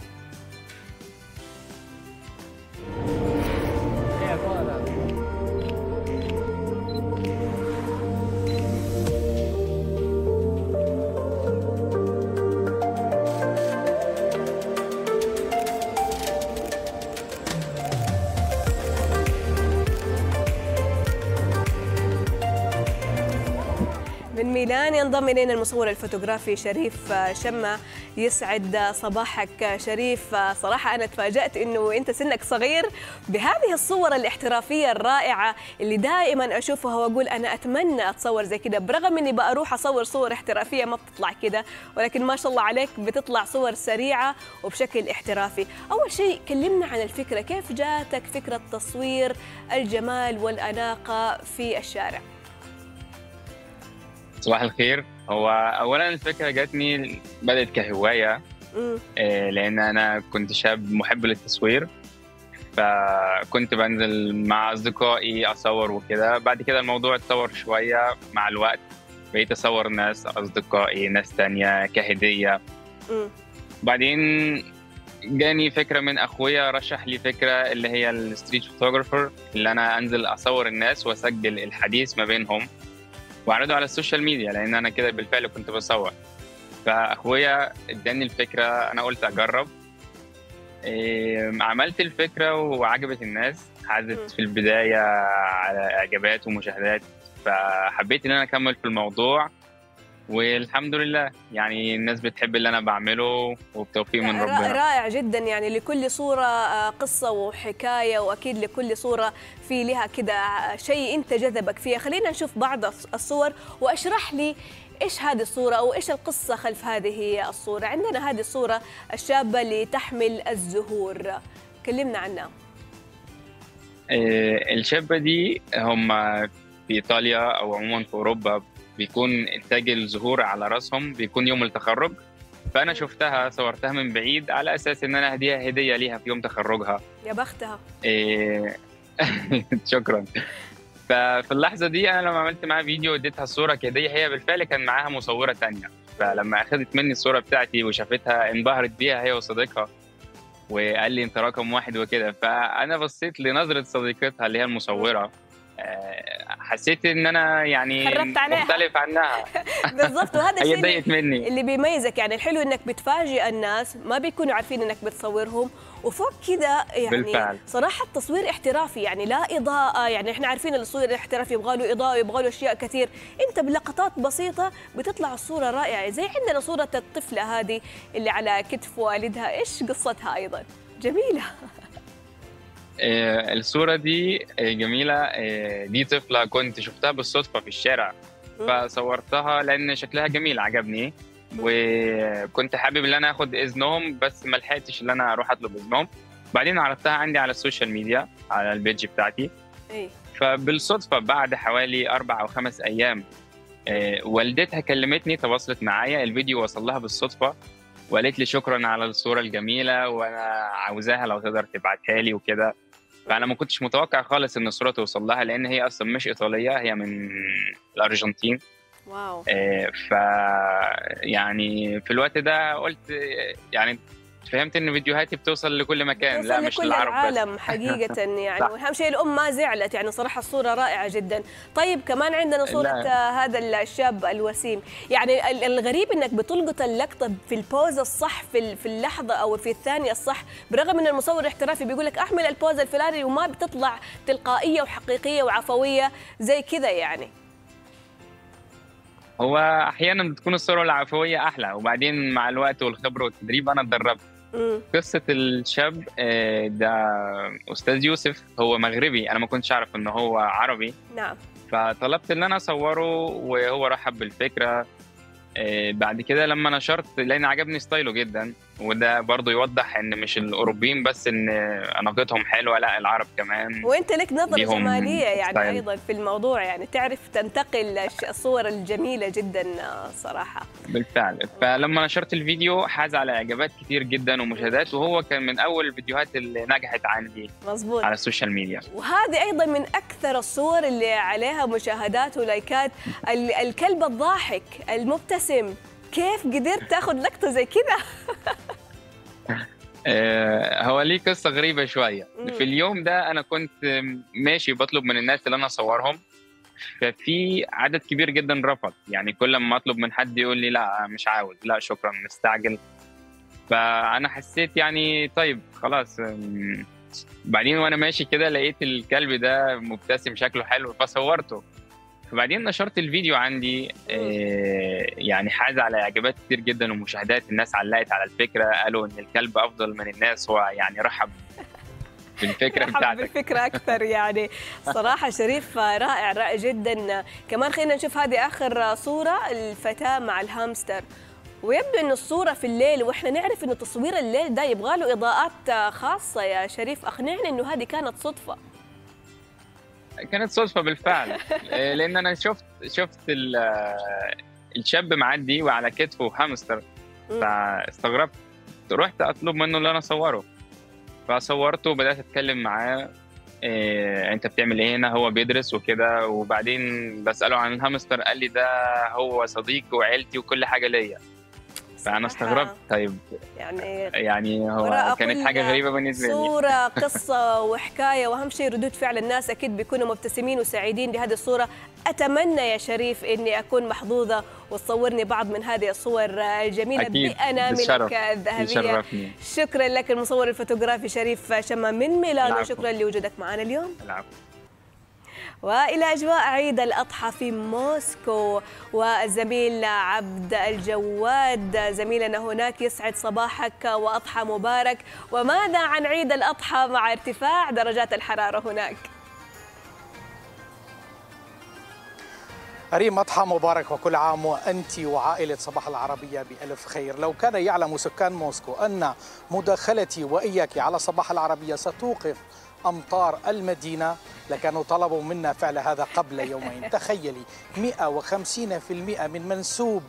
من ميلان ينضم إلينا المصور الفوتوغرافي شريف شما. يسعد صباحك شريف. صراحة أنا تفاجأت أنه أنت سنك صغير بهذه الصور الاحترافية الرائعة اللي دائما أشوفها وأقول أنا أتمنى أتصور زي كده، برغم أني بأروح أصور صور احترافية ما بتطلع كده، ولكن ما شاء الله عليك بتطلع صور سريعة وبشكل احترافي. أول شيء كلمنا عن الفكرة، كيف جاتك فكرة تصوير الجمال والأناقة في الشارع؟ صباح الخير. هو أولاً الفكرة جاتني بدأت كهواية، لأن أنا كنت شاب محب للتصوير، فكنت بنزل مع أصدقائي أصور وكده. بعد كده الموضوع اتطور شوية مع الوقت، بقيت أصور ناس أصدقائي، ناس تانية كهدية. بعدين جاني فكرة من أخويا، رشح لي فكرة اللي هي الستريت فوتوغرافر، اللي أنا أنزل أصور الناس وأسجل الحديث ما بينهم واعرضه على السوشيال ميديا، لان انا كده بالفعل كنت بصور. فاخويا اداني الفكره، انا قلت اجرب. عملت الفكره وعجبت الناس، حازت في البدايه على اعجابات ومشاهدات، فحبيت ان انا اكمل في الموضوع والحمد لله. يعني الناس بتحب اللي انا بعمله وبتوفيق من ربنا. رائع جدا. يعني لكل صوره قصه وحكايه، واكيد لكل صوره في لها كده شيء انت جذبك فيها. خلينا نشوف بعض الصور واشرح لي ايش هذه الصوره او ايش القصه خلف هذه الصوره. عندنا هذه الصوره الشابه اللي تحمل الزهور، كلمنا عنها. الشابه دي هم في ايطاليا او عموما في اوروبا بيكون إنتاج الزهور على رأسهم بيكون يوم التخرج، فأنا شفتها صورتها من بعيد على أساس إن أنا هديها هدية ليها في يوم تخرجها. يا بختها. إيه... شكرا. ففي اللحظة دي أنا لما عملت معاها فيديو واديتها الصورة كهدية، هي بالفعل كان معاها مصورة تانية، فلما أخذت مني الصورة بتاعتي وشافتها انبهرت بيها هي وصديقها، وقال لي أنت رقم واحد وكده. فأنا بصيت لنظرة صديقتها اللي هي المصورة، حسيت ان انا يعني مختلف عنها بالظبط. وهذا الشيء اللي بيميزك، يعني الحلو انك بتفاجئ الناس، ما بيكونوا عارفين انك بتصورهم، وفوق كده يعني بالفعل. صراحه تصوير احترافي، يعني لا اضاءه، يعني احنا عارفين التصوير الاحترافي يبغى له اضاءه ويبغى له اشياء كثير، انت بلقطات بسيطه بتطلع الصوره رائعه. زي عندنا صوره الطفله هذه اللي على كتف والدها، ايش قصتها؟ ايضا جميله الصورة دي، جميلة. دي طفلة كنت شفتها بالصدفة في الشارع، فصورتها لأن شكلها جميل عجبني، وكنت حابب إن أنا آخد إذنهم بس ما لحقتش إن أنا أروح أطلب إذنهم. بعدين عرفتها عندي على السوشيال ميديا على البيج بتاعتي، فبالصدفة بعد حوالي أربع أو خمس أيام والدتها كلمتني، تواصلت معايا، الفيديو وصل لها بالصدفة وقالت لي شكرا على الصورة الجميلة وأنا عاوزاها لو تقدر تبعتها لي وكده. فأنا ما كنتش متوقع خالص إن الصورة توصل لها، لأن هي أصلا مش إيطالية، هي من الأرجنتين. واو. آه ف يعني في الوقت ده قلت يعني فهمت إن فيديوهاتي بتوصل لكل مكان، لا مش للعرب بس، العالم حقيقة يعني. وأهم شيء الأم ما زعلت، يعني صراحة الصورة رائعة جدا. طيب كمان عندنا صورة لا. هذا الشاب الوسيم، يعني الغريب إنك بتلقط اللقطة في البوز الصح في اللحظة أو في الثانية الصح، برغم إن المصور الاحترافي بيقول لك أعمل البوز الفلاني وما بتطلع تلقائية وحقيقية وعفوية زي كذا. يعني هو أحيانا بتكون الصورة العفوية أحلى، وبعدين مع الوقت والخبرة والتدريب أنا اتدربت. قصة الشاب ده أستاذ يوسف، هو مغربي، أنا ما كنتش أعرف إن هو عربي. نعم. فطلبت إن أنا أصوره وهو رحب بالفكرة. بعد كده لما نشرت لأن عجبني ستايله جدا، وده برضه يوضح إن مش الأوروبيين بس إن نقدتهم حلوة، لا العرب كمان. وأنت لك نظرة جمالية يعني ستايل. أيضا في الموضوع يعني تعرف تنتقل الصور الجميلة جدا صراحة. بالفعل. فلما نشرت الفيديو حاز على إعجابات كتير جدا ومشاهدات، وهو كان من أول الفيديوهات اللي نجحت عندي. مظبوط. على السوشيال ميديا. وهذه أيضا من أكثر الصور اللي عليها مشاهدات ولايكات، الكلب الضاحك المبتسم. كيف قدرت تاخد لقطه زي كده؟ هو ليه قصه غريبه شويه. في اليوم ده انا كنت ماشي بطلب من الناس اللي انا اصورهم، ففي عدد كبير جدا رفض، يعني كل ما اطلب من حد يقول لي لا مش عاوز، لا شكرا مستعجل. فانا حسيت يعني طيب خلاص. بعدين وانا ماشي كده لقيت الكلب ده مبتسم شكله حلو فصورته، وبعدين نشرت الفيديو عندي. يعني حاز على اعجابات كتير جدا ومشاهدات، الناس علقت على الفكره، قالوا ان الكلب افضل من الناس، ويعني رحب بالفكره بتاعتك، بالفكره اكثر يعني. صراحه شريف رائع رائع جدا. كمان خلينا نشوف هذه اخر صوره، الفتاه مع الهامستر، ويبدو ان الصوره في الليل، واحنا نعرف ان تصوير الليل ده يبغى له اضاءات خاصه. يا شريف اقنعني انه هذه كانت صدفه. كانت صدفة بالفعل، لأن أنا شفت شفت الشاب معدي وعلى كتفه هامستر، فاستغربت، رحت أطلب منه اللي أنا أصوره، فصورته وبدأت أتكلم معاه، إيه أنت بتعمل إيه هنا؟ هو بيدرس وكده. وبعدين بسأله عن الهامستر، قال لي ده هو صديقي وعيلتي وكل حاجة ليا. فأنا استغربت، طيب يعني يعني هو كانت حاجة غريبة بالنسبة لي. صورة قصة وحكاية، وأهم شيء ردود فعل الناس، أكيد بيكونوا مبتسمين وسعيدين بهذه الصورة. أتمنى يا شريف إني أكون محظوظة وتصورني بعض من هذه الصور الجميلة بأناملك الذهبية. شكرا لك المصور الفوتوغرافي شريف شما من ميلانو، شكرا لوجودك معنا اليوم. العفو. وإلى أجواء عيد الأضحى في موسكو، والزميل عبد الجواد زميلنا هناك، يسعد صباحك وأضحى مبارك. وماذا عن عيد الأضحى مع ارتفاع درجات الحرارة هناك؟ ريم، أضحى مبارك وكل عام وأنت وعائلة صباح العربية بألف خير. لو كان يعلم سكان موسكو أن مداخلتي وإياك على صباح العربية ستوقف أمطار المدينة لكانوا طلبوا منا فعل هذا قبل يومين. تخيلي مئة وخمسين بالمئة من منسوب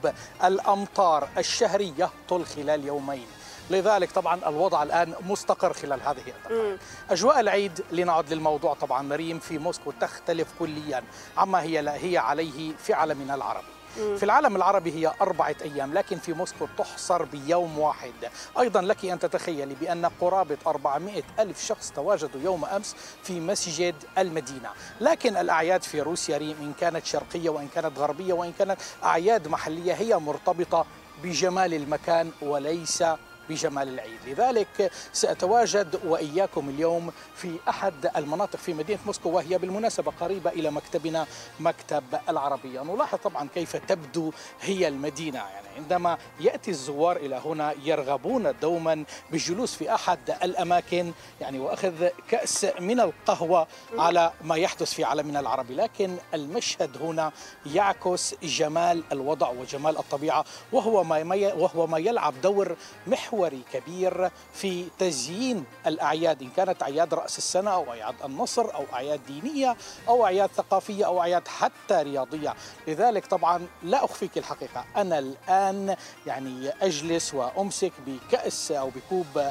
الأمطار الشهري يهطل خلال يومين، لذلك طبعا الوضع الآن مستقر خلال هذه الأيام. أجواء العيد، لنعد للموضوع طبعا مريم، في موسكو تختلف كليا عما هي هي عليه في عالمنا العربي. في العالم العربي هي أربعة أيام، لكن في موسكو تحصر بيوم واحد. أيضا لك أن تتخيلي بأن قرابة أربعمائة ألف شخص تواجدوا يوم أمس في مسجد المدينة. لكن الأعياد في روسيا ريم إن كانت شرقية وإن كانت غربية وإن كانت أعياد محلية هي مرتبطة بجمال المكان وليس بجمال العيد. لذلك سأتواجد وإياكم اليوم في أحد المناطق في مدينة موسكو، وهي بالمناسبة قريبة إلى مكتبنا مكتب العربية. نلاحظ طبعا كيف تبدو هي المدينة، يعني عندما يأتي الزوار إلى هنا يرغبون دوما بالجلوس في أحد الأماكن يعني وأخذ كأس من القهوة على ما يحدث في عالمنا العربي. لكن المشهد هنا يعكس جمال الوضع وجمال الطبيعة، وهو ما وهو ما يلعب دور محور كبير في تزيين الأعياد، إن كانت أعياد رأس السنة أو أعياد النصر أو أعياد دينية أو أعياد ثقافية أو أعياد حتى رياضية. لذلك طبعا لا أخفيك الحقيقة، أنا الآن يعني أجلس وأمسك بكأس أو بكوب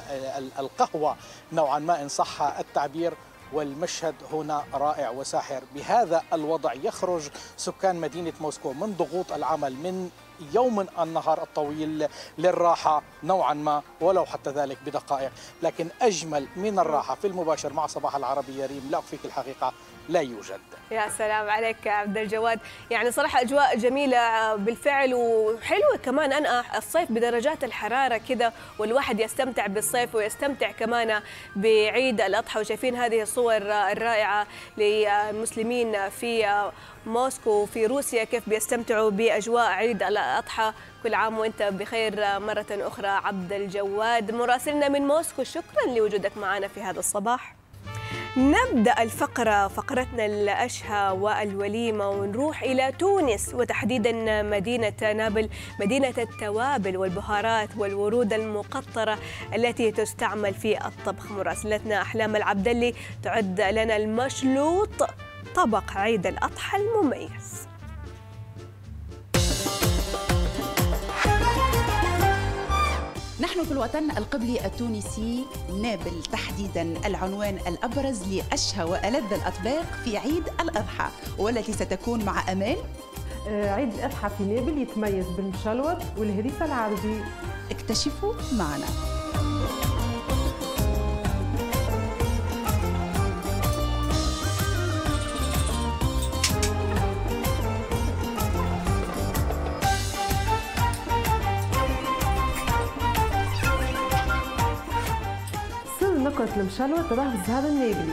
القهوة نوعا ما إن صح التعبير، والمشهد هنا رائع وساحر. بهذا الوضع يخرج سكان مدينة موسكو من ضغوط العمل، من يوم النهار الطويل للراحة نوعا ما ولو حتى ذلك بدقائق. لكن أجمل من الراحة في المباشر مع صباح العربي يا ريم لا أخفيك الحقيقة لا يوجد. يا سلام عليك عبد الجواد، يعني صراحة أجواء جميلة بالفعل وحلوة كمان. أنا الصيف بدرجات الحرارة كذا والواحد يستمتع بالصيف ويستمتع كمان بعيد الأضحى، وشايفين هذه الصور الرائعة للمسلمين في موسكو وفي روسيا كيف بيستمتعوا بأجواء عيد الأضحى. كل عام وأنت بخير مرة أخرى عبد الجواد مراسلنا من موسكو، شكرا لوجودك معنا في هذا الصباح. نبدأ الفقرة فقرتنا الأشهى والوليمة ونروح إلى تونس، وتحديدا مدينة نابل، مدينة التوابل والبهارات والورود المقطرة التي تستعمل في الطبخ. مراسلتنا أحلام العبدلي تعد لنا المشلوط، طبق عيد الأضحى المميز. نحن في الوطن القبلي التونسي نابل تحديدا العنوان الأبرز لأشهى وألذ الأطباق في عيد الأضحى، والتي ستكون مع أمال. عيد الأضحى في نابل يتميز بالمشلوط والهريسة العربي، اكتشفوا معنا. المشلوط راه الزهر النابلي.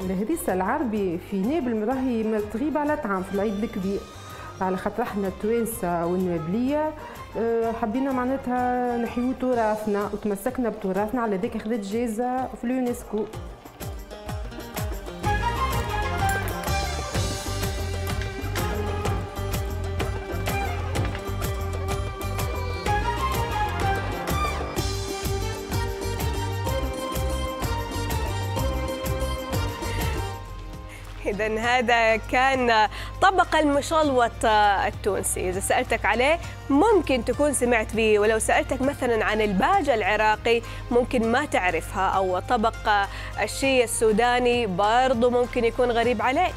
الهريسه العربي في نابل راهي تغيب على طعم في العيد الكبير، على خاطر احنا التوانسه والنابليه حبينا معناتها نحيو تراثنا وتمسكنا بتراثنا، على ذاك خدت جائزه في اليونسكو. إذن هذا كان طبق المشلوط التونسي. إذا سألتك عليه ممكن تكون سمعت به، ولو سألتك مثلا عن الباجة العراقي ممكن ما تعرفها، أو طبق الشي السوداني برضو ممكن يكون غريب عليك.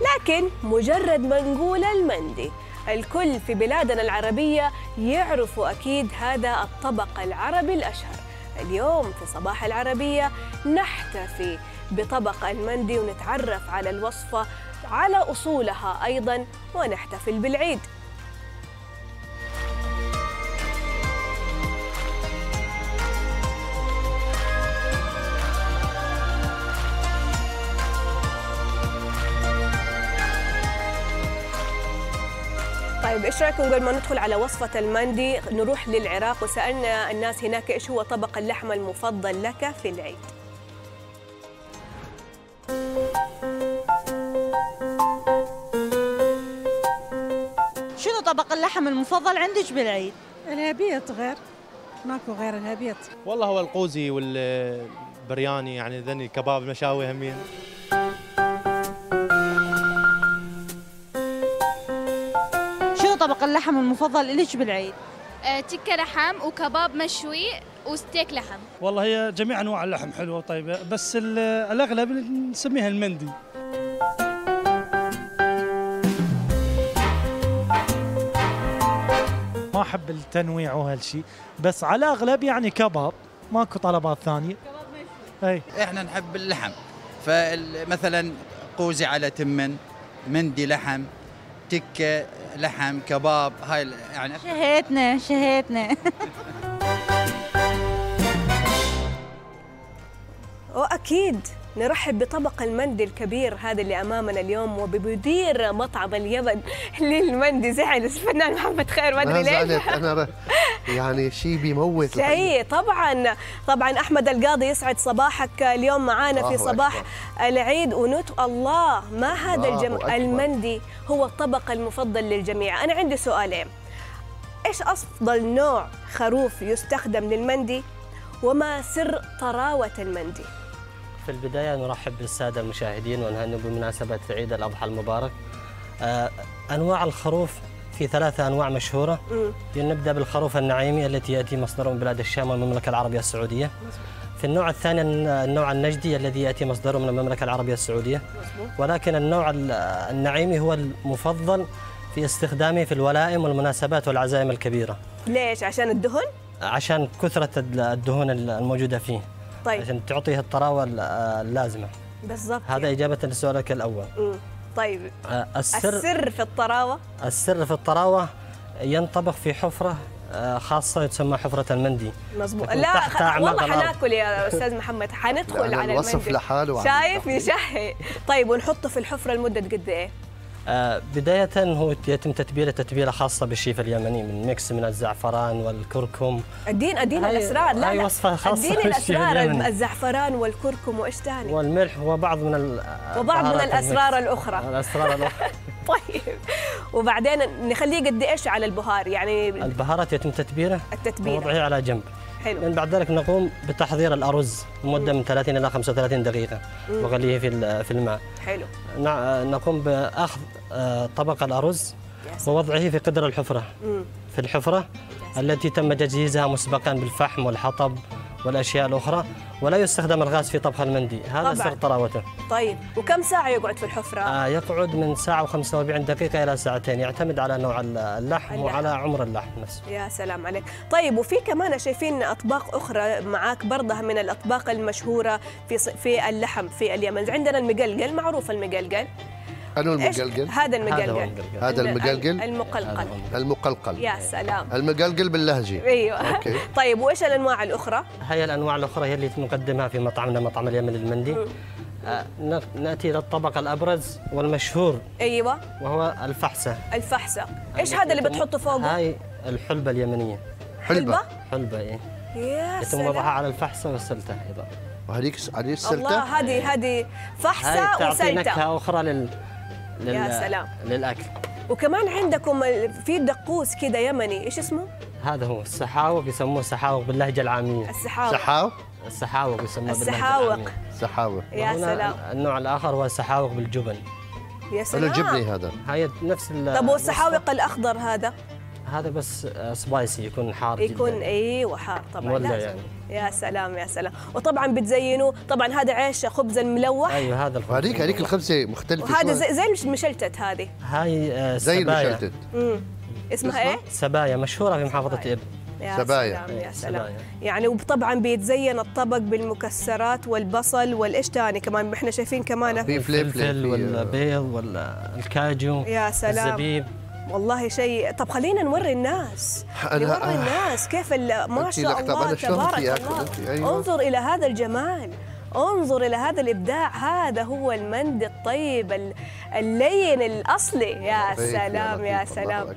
لكن مجرد ما نقول المندي الكل في بلادنا العربية يعرفوا أكيد هذا الطبق العربي الأشهر. اليوم في صباح العربية نحتفي بطبق المندي ونتعرف على الوصفة على أصولها أيضا ونحتفل بالعيد. طيب ايش رايكم قبل ما ندخل على وصفة المندي نروح للعراق؟ وسألنا الناس هناك ايش هو طبق اللحمة المفضل لك في العيد. شنو طبق اللحم المفضل عندك بالعيد؟ الهبيط، غير ماكو غير الهبيط. والله هو القوزي والبرياني، يعني ذني كباب المشاوي همين. شنو طبق اللحم المفضل إلك بالعيد؟ تكة لحم وكباب مشوي وستيك لحم. والله هي جميع أنواع اللحم حلوة وطيبة، بس الأغلب نسميها المندي. ما أحب التنويع وهالشيء، بس على الأغلب يعني كباب، ماكو طلبات ثانية. كباب مشوي. أي. إحنا نحب اللحم، فمثلا قوزي على تمن، مندي لحم، تكة لحم، كباب، هاي يعني شهيتنا شهيتنا. وأكيد نرحب بطبق المندي الكبير هذا اللي أمامنا اليوم وبمدير مطعم اليمن للمندي. زعل الفنان محمد خير، ما أدري ليش. أنا يعني شيء بيموت. أي طبعا طبعا. أحمد القاضي يسعد صباحك اليوم معانا في صباح أكبر. العيد ونوت. الله، ما هذا الجمال. المندي هو الطبق المفضل للجميع. أنا عندي سؤالين: إيش أفضل نوع خروف يستخدم للمندي؟ وما سر طراوة المندي؟ في البداية نرحب بالسادة المشاهدين ونهنئ بمناسبة عيد الأضحى المبارك. أنواع الخروف في ثلاثة أنواع مشهورة. نبدأ بالخروف النعيمي التي يأتي مصدره من بلاد الشام والمملكة العربية السعودية. في النوع الثاني النوع النجدي الذي يأتي مصدره من المملكة العربية السعودية. ولكن النوع النعيمي هو المفضل في استخدامه في الولائم والمناسبات والعزائم الكبيرة. ليش؟ عشان الدهن؟ عشان كثرة الدهون الموجودة فيه. طيب. عشان تعطيه الطراوة اللازمة. بالضبط. هذا إجابة لسؤالك الأول. مم. طيب. السر السر في الطراوة؟ السر في الطراوة ينطبخ في حفرة خاصة تسمى حفرة المندي. مظبوط. لا خ... والله حناكل يا أستاذ محمد، حندخل على الوصف المندي. لحاله شايف يشهي. طيب ونحطه في الحفرة لمدة قد إيه؟ بداية هو يتم تتبيله تتبيله خاصة بالشيف اليمني من ميكس من الزعفران والكركم. ادين ادين الاسرار. لا لا وصفة خاصة ادين الاسرار. الزعفران والكركم وايش ثاني؟ والملح وبعض من وبعض من الاسرار الاخرى. الاسرار الاخرى. طيب وبعدين نخليه قد ايش على البهار؟ يعني البهارات يتم تتبيله التتبيله ووضعه على جنب. حلو. من بعد ذلك نقوم بتحضير الأرز لمدة من ثلاثين إلى خمسة وثلاثين دقيقة وغليه في الماء. حلو. نقوم بأخذ طبق الأرز ووضعه في قدر الحفرة. مم. في الحفرة التي تم تجهيزها مسبقا بالفحم والحطب والأشياء الأخرى، ولا يستخدم الغاز في طبخ المندي. هذا سر طراوته. طيب وكم ساعة يقعد في الحفرة؟ آه يقعد من ساعة وخمسة وأربعين دقيقة إلى ساعتين، يعتمد على نوع اللحم وعلى عمر اللحم نفسه. يا سلام عليك. طيب وفي كمان شايفين أطباق أخرى معاك برضه من الأطباق المشهورة في في اللحم في اليمن. عندنا المقلقل، معروف المقلقل. أنو المقلقل؟ هذا المقلقل. هذا المقلقل. المقلقل. المقلقل. يا سلام. المقلقل باللهجي. ايوه. أوكي. طيب وايش الانواع الاخرى؟ هي الانواع الاخرى هي اللي نقدمها في مطعمنا مطعم اليمن المندي. آه ناتي للطبق الابرز والمشهور. ايوه. وهو الفحسه. الفحسه، ايش هذا اللي بتحطه فوقه؟ هاي الحلبه اليمنيه. حلبه؟ حلبه ايه. يا سلام. يتم وضعها على الفحسه والسلته ايضا. وهذيك هذه السلته؟ الله، هذه هذه فحسه وسلته. تعطي نكهه اخرى لل لل... يا سلام للأكل. وكمان عندكم في دقوس كده يمني، إيش اسمه؟ هذا هو السحاوق، يسموه سحاوق باللهجة العامية. السحاوق. سحاوق؟ السحاوق يسموه باللهجة العامية. السحاوق. يا سلام. النوع الآخر هو السحاوق بالجبن. يا سلام. الجبني هذا. هاي نفس ال. طب والسحاوق الأخضر هذا؟ هذا بس سبايسي، يكون حار جدا. يكون ايوه حار طبعا. مولع يعني. يا سلام يا سلام. وطبعا بتزينوه، طبعا هذا عيش خبز الملوح. ايوه هذا الخبز. هذيك هذيك الخبزه مختلفه. وهذا زي, زي المشلتت هذه. هاي زي المشلتت. امم اسمها ايه؟ سبايا، مشهوره في محافظه اب. يا سبايا. سلام يا سلام. سبايا. يعني وطبعا بيتزين الطبق بالمكسرات والبصل والايش ثاني كمان احنا شايفين كمان الفلفل والبيض والكاجو. يا سلام. الزبيب. والله شيء. طب خلينا نوري الناس، نوري آه الناس كيف ما شاء الله تبارك الله. أيوة. انظر إلى هذا الجمال، انظر إلى هذا الإبداع. هذا هو المندي الطيب اللين الأصلي. يا سلام يا سلام.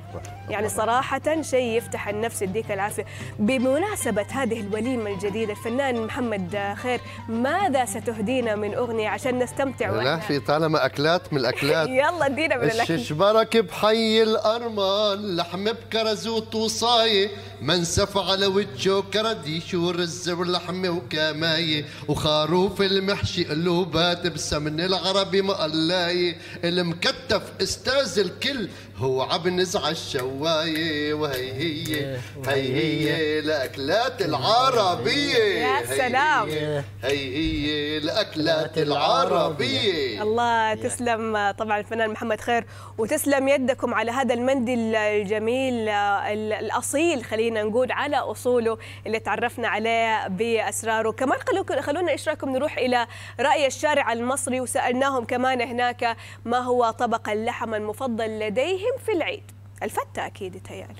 يعني صراحة شيء يفتح النفس. يديك العافية. بمناسبة هذه الوليمة الجديدة الفنان محمد خير، ماذا ستهدينا من أغنية عشان نستمتع؟ لا في طالما أكلات من الأكلات. يلا ادينا من الأكل. الششبرك بحي الأرمان، لحم بكرزوت وصاية، منسف على وجه كرديش ورز ولحمة وكماية، وخروف المحشي قلوبات بسمن العربي مقلاية، المكتف استاذ الكل هو عم نزع الشوايه وهي هي هي هي الاكلات العربيه. يا سلام، هي هي الاكلات العربيه. الله، تسلم طبعا الفنان محمد خير، وتسلم يدكم على هذا المندي الجميل الاصيل، خلينا نقول على اصوله اللي تعرفنا عليه باسراره. كمان خلونا اشراكم نروح الى راي الشارع المصري، وسالناهم كمان هناك ما هو طبق اللحم المفضل لديهم في العيد. الفتة أكيد يتهيألي.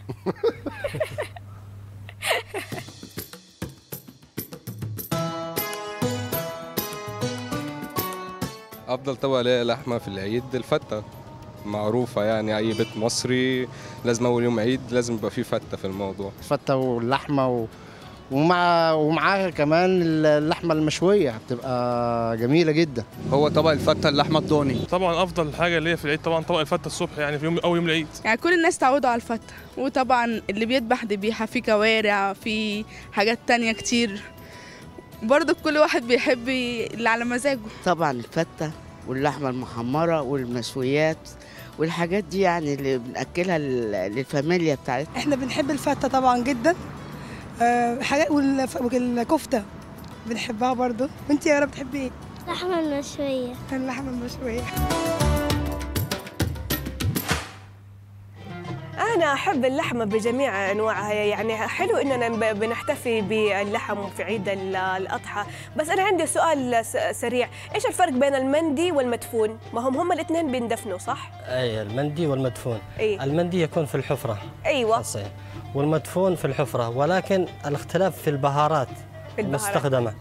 أفضل طبق لحمة في العيد الفتة، معروفة يعني أي بيت مصري لازم أول يوم عيد لازم يبقى فيه فتة في الموضوع. الفتة واللحمة و... ومع ومعاها كمان اللحمه المشويه بتبقى جميله جدا. هو طبق الفته اللحمه الضاني طبعا افضل حاجه ليا في العيد، طبعا طبق الفته الصبح يعني في يوم اول يوم العيد، يعني كل الناس تعودوا على الفته. وطبعا اللي بيذبح ذبيحه في كوارع في حاجات تانية كتير، برضه كل واحد بيحب اللي على مزاجه. طبعا الفته واللحمه المحمره والمشويات والحاجات دي يعني اللي بناكلها للفاميليا بتاعتنا. احنا بنحب الفته طبعا جدا، حاجات والكفته بنحبها برضه. وانت يا رب بتحبي ايه؟ اللحمه المشويه. اللحمه المشويه. انا احب اللحمه بجميع انواعها، يعني حلو اننا بنحتفي باللحم في عيد الاضحى، بس انا عندي سؤال سريع، ايش الفرق بين المندي والمدفون؟ ما هم هم الاثنين بيندفنوا صح؟ اي المندي والمدفون. أي. المندي يكون في الحفره. ايوه. حصي. والمدفون في الحفرة، ولكن الاختلاف في البهارات, في البهارات. المستخدمة.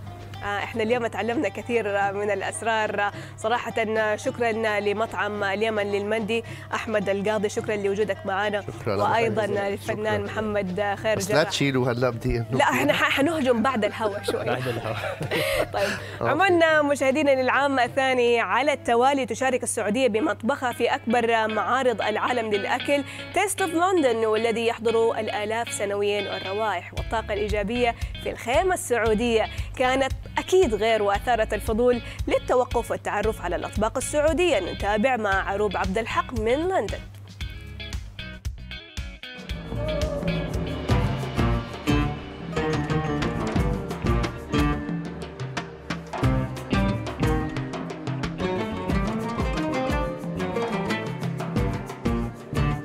آه احنا اليوم تعلمنا كثير من الأسرار صراحة. شكرا لمطعم اليمن للمندي أحمد القاضي، شكرا لوجودك معنا، وأيضا للفنان محمد خير جرح. لا تشيلوا هلا بدي، لا احنا حنهجم بعد الهواء شوي. بعد الهواء. طيب عموما مشاهدينا، للعام الثاني على التوالي تشارك السعودية بمطبخها في أكبر معارض العالم للأكل تيست اوف لندن، والذي يحضر الآلاف سنويا. الروائح والطاقة الإيجابية في الخيمة السعودية كانت أكيد غير، وأثارت الفضول للتوقف والتعرف على الأطباق السعودية. نتابع مع عروب عبد الحق من لندن.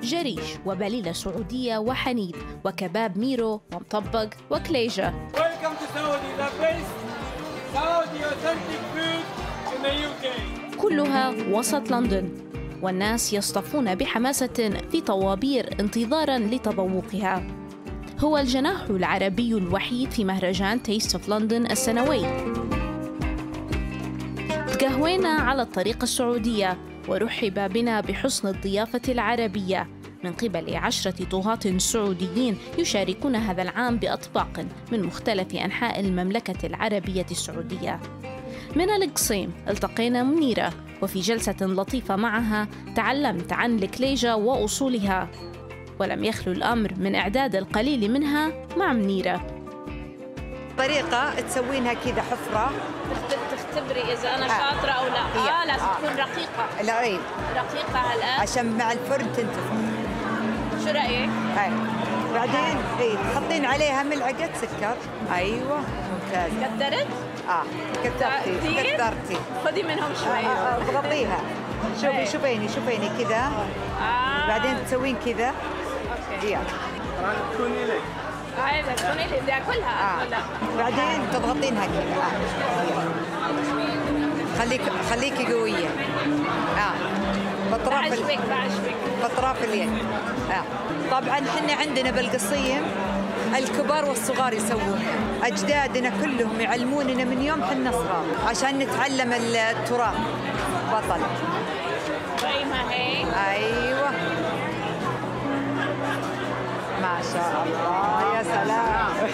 جريش وبليلة سعودية وحنيد وكباب ميرو ومطبق وكليجة. كلها وسط لندن، والناس يصطفون بحماسة في طوابير انتظارا لتذوقها. هو الجناح العربي الوحيد في مهرجان تيست اوف لندن السنوي. تقهوينا على الطريقة السعودية، ورحب بنا بحسن الضيافة العربية من قبل عشرة طهاة سعوديين يشاركون هذا العام بأطباق من مختلف أنحاء المملكة العربية السعودية. من القصيم التقينا منيرة، وفي جلسة لطيفة معها تعلمت عن الكليجة وأصولها، ولم يخلو الأمر من إعداد القليل منها مع منيرة. طريقة تسوينها كذا حفرة، تختبري إذا أنا شاطرة أو لا. آه لازم تكون رقيقة. لا إيه رقيقة الآن عشان مع الفرن تنتفخ. شو رأيك؟ أي. بعدين اي تحطين عليها ملعقة سكر. ايوه ممتاز. كثرت؟ اه كثرتي كثرتي. خذي منهم شوي. آه اضغطيها. آه شوفي شوفيني شوفيني كذا. آه. بعدين تسوين كذا. اوكي. طبعا تكوني لك. ايوه تكوني لك بدي اكلها. بعدين تضغطينها كذا. آه. خليك خليكي قوية. اه. بطراف ال... بطراف اليد. آه. طبعا احنا عندنا بالقصيم الكبار والصغار يسوون، اجدادنا كلهم يعلموننا من يوم حنا صغار عشان نتعلم التراث. بطل زي ما هي. ايوه ما شاء الله. يا سلام.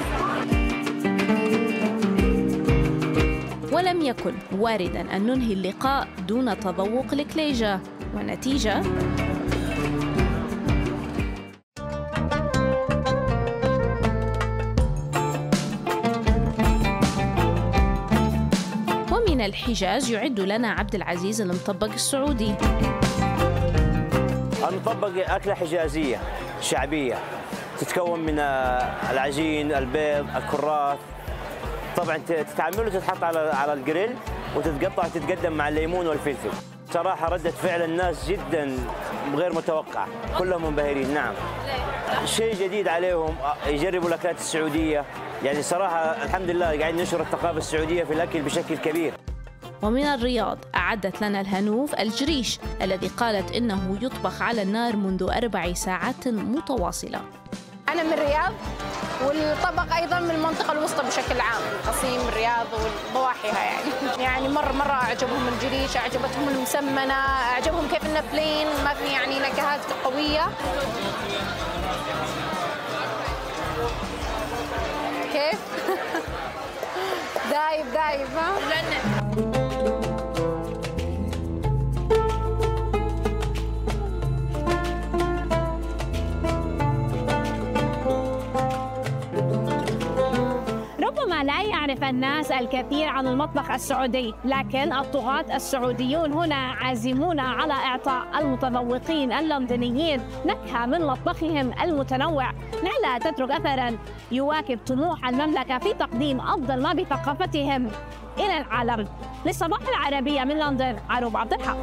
ولم يكن واردا ان ننهي اللقاء دون تذوق الكليجة، والنتيجة ومن الحجاز يعد لنا عبد العزيز المطبق السعودي. نطبق أكلة حجازية شعبية تتكون من العجين، البيض، الكرات. طبعا تتعمل وتتحط على على الجريل وتتقطع وتتقدم مع الليمون والفلفل. صراحة ردة فعل الناس جدا غير متوقعة، كلهم منبهرين. نعم، شيء جديد عليهم، يجربوا الأكلات السعودية. يعني صراحة الحمد لله قاعد ننشر الثقافة السعودية في الأكل بشكل كبير. ومن الرياض أعدت لنا الهنوف الجريش الذي قالت إنه يطبخ على النار منذ أربع ساعات متواصلة. أنا من الرياض، والطبق أيضاً من المنطقة الوسطى بشكل عام، قصيم، الرياض وضواحيها. يعني يعني مرة مرة أعجبهم الجريش، أعجبتهم المسمنة، أعجبهم كيف إنه بلين ما في يعني نكهات قوية، كيف دايب دايب. ها لا يعرف الناس الكثير عن المطبخ السعودي، لكن الطغاة السعوديون هنا عازمون على إعطاء المتذوقين اللندنيين نكهة من مطبخهم المتنوع، نعلة تترك أثراً يواكب طموح المملكة في تقديم أفضل ما بثقافتهم إلى العالم. للصباح العربية من لندن، عروب عبد الحق.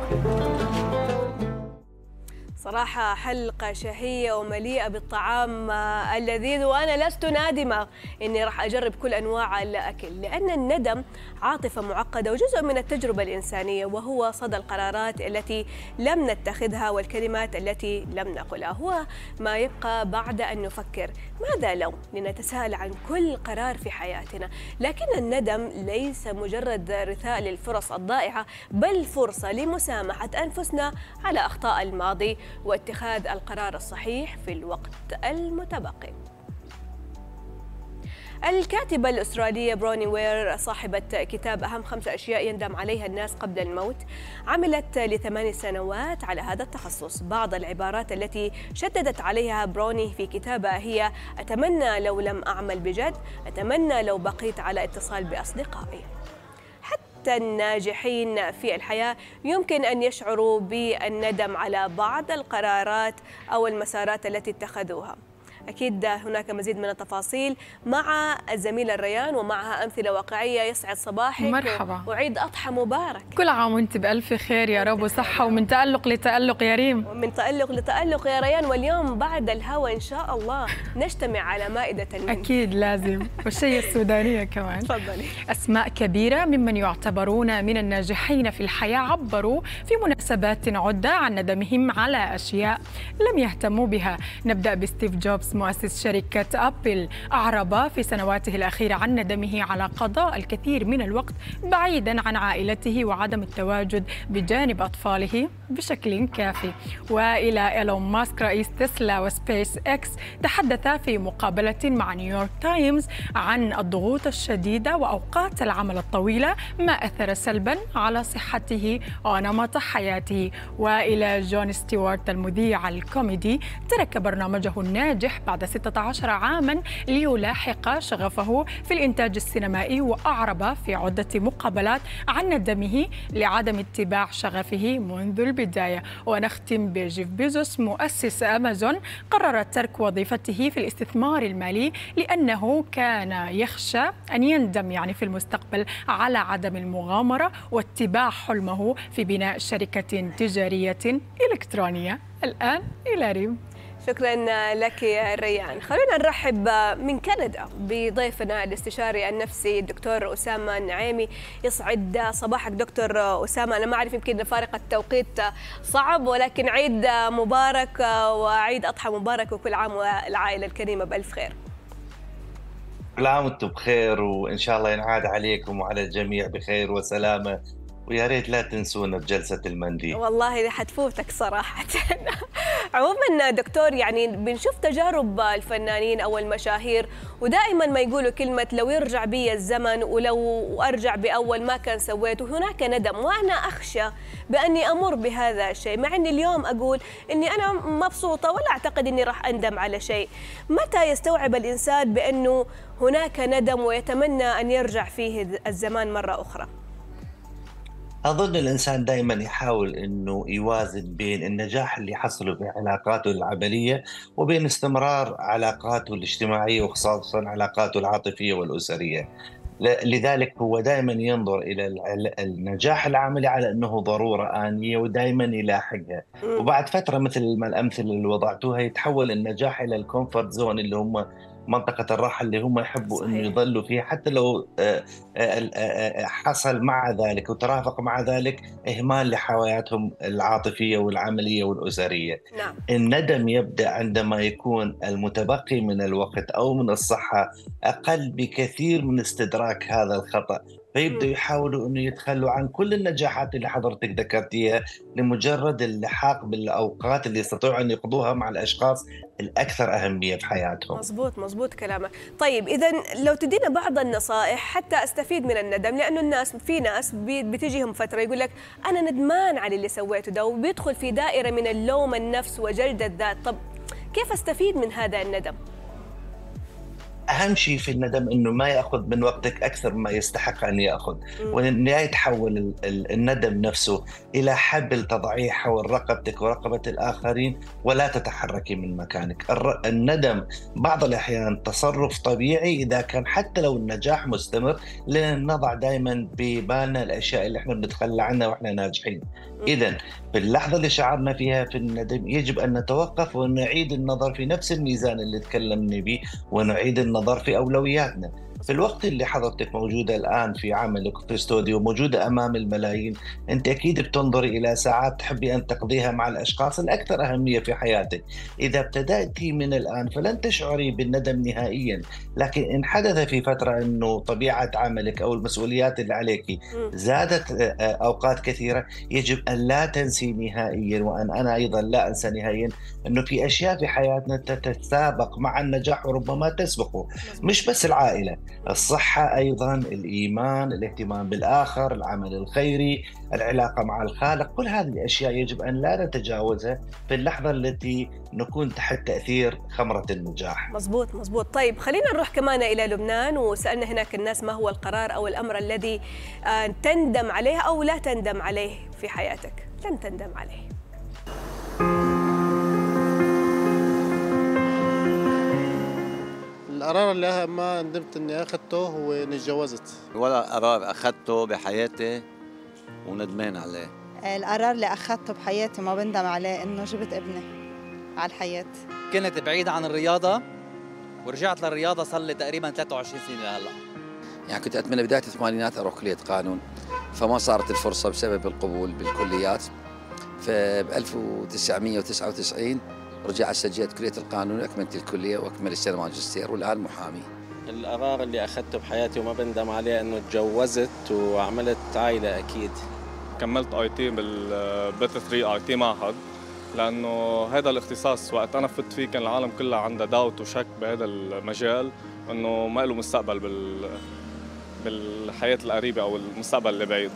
صراحة حلقة شهية ومليئة بالطعام اللذيذ، وأنا لست نادمة إني راح أجرب كل أنواع الأكل، لأن الندم عاطفة معقدة وجزء من التجربة الإنسانية، وهو صدى القرارات التي لم نتخذها والكلمات التي لم نقلها، هو ما يبقى بعد أن نفكر. ماذا لو؟ لنتساءل عن كل قرار في حياتنا، لكن الندم ليس مجرد رثاء للفرص الضائعة، بل فرصة لمسامحة أنفسنا على أخطاء الماضي واتخاذ القرار الصحيح في الوقت المتبقي. الكاتبة الأسترالية بروني وير صاحبة كتاب أهم خمس أشياء يندم عليها الناس قبل الموت عملت لثمان سنوات على هذا التخصص. بعض العبارات التي شددت عليها بروني في كتابها هي: أتمنى لو لم أعمل بجد، أتمنى لو بقيت على اتصال بأصدقائي. الناجحين في الحياة يمكن أن يشعروا بالندم على بعض القرارات أو المسارات التي اتخذوها. أكيد هناك مزيد من التفاصيل مع الزميلة ريان ومعها أمثلة واقعية. يسعد صباحك، مرحبا، وعيد أضحى مبارك. كل عام وأنت بألف خير يا رب وصحة، ومن تألق لتألق يا ريم، ومن تألق لتألق يا ريان. واليوم بعد الهوى إن شاء الله نجتمع على مائدة المن. أكيد لازم، والشيء السودانية كمان. تفضلي. أسماء كبيرة ممن يعتبرون من الناجحين في الحياة عبروا في مناسبات عدة عن ندمهم على أشياء لم يهتموا بها. نبدأ بستيف جوبز مؤسس شركة أبل، أعرب في سنواته الأخيرة عن ندمه على قضاء الكثير من الوقت بعيداً عن عائلته وعدم التواجد بجانب أطفاله بشكل كافي. وإلى إيلون ماسك رئيس تسلا وسبيس إكس، تحدث في مقابلة مع نيويورك تايمز عن الضغوط الشديدة وأوقات العمل الطويلة، ما أثر سلباً على صحته ونمط حياته. وإلى جون ستيوارت المذيع الكوميدي، ترك برنامجه الناجح بعد ستة عشر عاماً ليلاحق شغفه في الإنتاج السينمائي، وأعرب في عدة مقابلات عن ندمه لعدم اتباع شغفه منذ البداية. ونختم بجيف بيزوس مؤسس أمازون، قرر ترك وظيفته في الاستثمار المالي لأنه كان يخشى أن يندم يعني في المستقبل على عدم المغامرة واتباع حلمه في بناء شركة تجارية إلكترونية. الآن إلى ريم. شكرا لك يا ريان. خلونا نرحب من كندا بضيفنا الاستشاري النفسي الدكتور أسامة النعيمي. يسعد صباحك دكتور أسامة. أنا ما أعرف، يمكن فارق التوقيت صعب، ولكن عيد مبارك وعيد أضحى مبارك، وكل عام والعائلة الكريمة بألف خير. كل عام وأنتم بخير، وإن شاء الله ينعاد عليكم وعلى الجميع بخير وسلامة، ويا ريت لا تنسونا بجلسة المنديل. والله حتفوتك صراحة. عموما دكتور، يعني بنشوف تجارب الفنانين أو المشاهير، ودائما ما يقولوا كلمة لو يرجع بي الزمن ولو أرجع بأول ما كان سويته، هناك ندم. وأنا أخشى بأني أمر بهذا الشيء، مع أني اليوم أقول أني أنا مبسوطة ولا أعتقد أني راح أندم على شيء. متى يستوعب الإنسان بأنه هناك ندم ويتمنى أن يرجع فيه الزمان مرة أخرى؟ أظن الإنسان دائما يحاول أنه يوازن بين النجاح اللي حصله في علاقاته العملية وبين استمرار علاقاته الاجتماعية وخصوصا علاقاته العاطفية والأسرية. لذلك هو دائما ينظر إلى النجاح العملي على أنه ضرورة آنية ودائما يلاحقها، وبعد فترة مثل ما الأمثلة اللي وضعتوها يتحول النجاح إلى الكومفورت زون اللي هم منطقة الراحة اللي هم يحبوا أن يظلوا فيها حتى لو حصل مع ذلك وترافق مع ذلك إهمال لحياتهم العاطفية والعملية والأسرية. نعم. الندم يبدأ عندما يكون المتبقي من الوقت أو من الصحة أقل بكثير من استدراك هذا الخطأ، فيبدأ يحاولوا أنه يتخلوا عن كل النجاحات اللي حضرتك ذكرتيها لمجرد اللحاق بالأوقات اللي يستطيعوا أن يقضوها مع الأشخاص الأكثر أهمية في حياتهم. مزبوط مزبوط كلامك. طيب إذا لو تدينا بعض النصائح حتى أستفيد من الندم، لأنه الناس في ناس بتجيهم فترة يقول لك أنا ندمان على اللي سويته ده وبيدخل في دائرة من اللوم النفس وجلد الذات، طب كيف أستفيد من هذا الندم؟ أهم شيء في الندم أنه ما يأخذ من وقتك أكثر ما يستحق أن يأخذ، وأن يتحول الندم نفسه إلى حبل تضعيه حول رقبتك ورقبة الآخرين ولا تتحركي من مكانك. الندم بعض الأحيان تصرف طبيعي إذا كان حتى لو النجاح مستمر، لأن نضع دائما ببالنا الأشياء اللي إحنا بنتخلى عنها وإحنا ناجحين. إذن في اللحظة اللي شعرنا فيها في الندم يجب أن نتوقف ونعيد النظر في نفس الميزان اللي تكلمنا به، ونعيد النظر في أولوياتنا. في الوقت اللي حضرتك موجودة الآن في عملك في استوديو موجودة أمام الملايين، أنت أكيد بتنظري إلى ساعات تحبي أن تقضيها مع الأشخاص الأكثر أهمية في حياتك. إذا ابتدأتي من الآن فلن تشعري بالندم نهائيا، لكن إن حدث في فترة أنه طبيعة عملك أو المسؤوليات اللي عليك زادت أوقات كثيرة، يجب أن لا تنسي نهائيا، وأن أنا أيضا لا أنسى نهائيا أنه في أشياء في حياتنا تتسابق مع النجاح وربما تسبقه، مش بس العائلة، الصحة أيضا، الإيمان، الاهتمام بالآخر، العمل الخيري، العلاقة مع الخالق. كل هذه الأشياء يجب أن لا نتجاوزها في اللحظة التي نكون تحت تأثير خمرة النجاح. مزبوط مزبوط. طيب خلينا نروح كمان إلى لبنان، وسألنا هناك الناس ما هو القرار أو الأمر الذي تندم عليه أو لا تندم عليه في حياتك لن تندم عليه. القرار اللي ما ندمت اني اخذته هو اني اتجوزت. ولا قرار اخذته بحياتي وندمان عليه. القرار اللي اخذته بحياتي ما بندم عليه انه جبت ابني على الحياه. كنت بعيد عن الرياضه ورجعت للرياضه صار لي تقريبا ثلاث وعشرين سنه لهلا. يعني كنت اتمنى بدايه الثمانينات اروح كليه قانون، فما صارت الفرصه بسبب القبول بالكليات. فب ألف وتسعمئة وتسعة وتسعين رجعت سجلت كلية القانون، أكملت الكلية وأكملت الماجستير والآن محامي. القرار اللي أخذته بحياتي وما بندم عليه إنه تجوزت وعملت عائلة أكيد. كملت آي تي بالبث ثلاثة آي تي معهد، لأنه هذا الاختصاص وقت أنا فت فيه كان العالم كلها عندها دوت وشك بهذا المجال إنه ما له مستقبل بال بالحياة القريبة أو المستقبل اللي بعيد.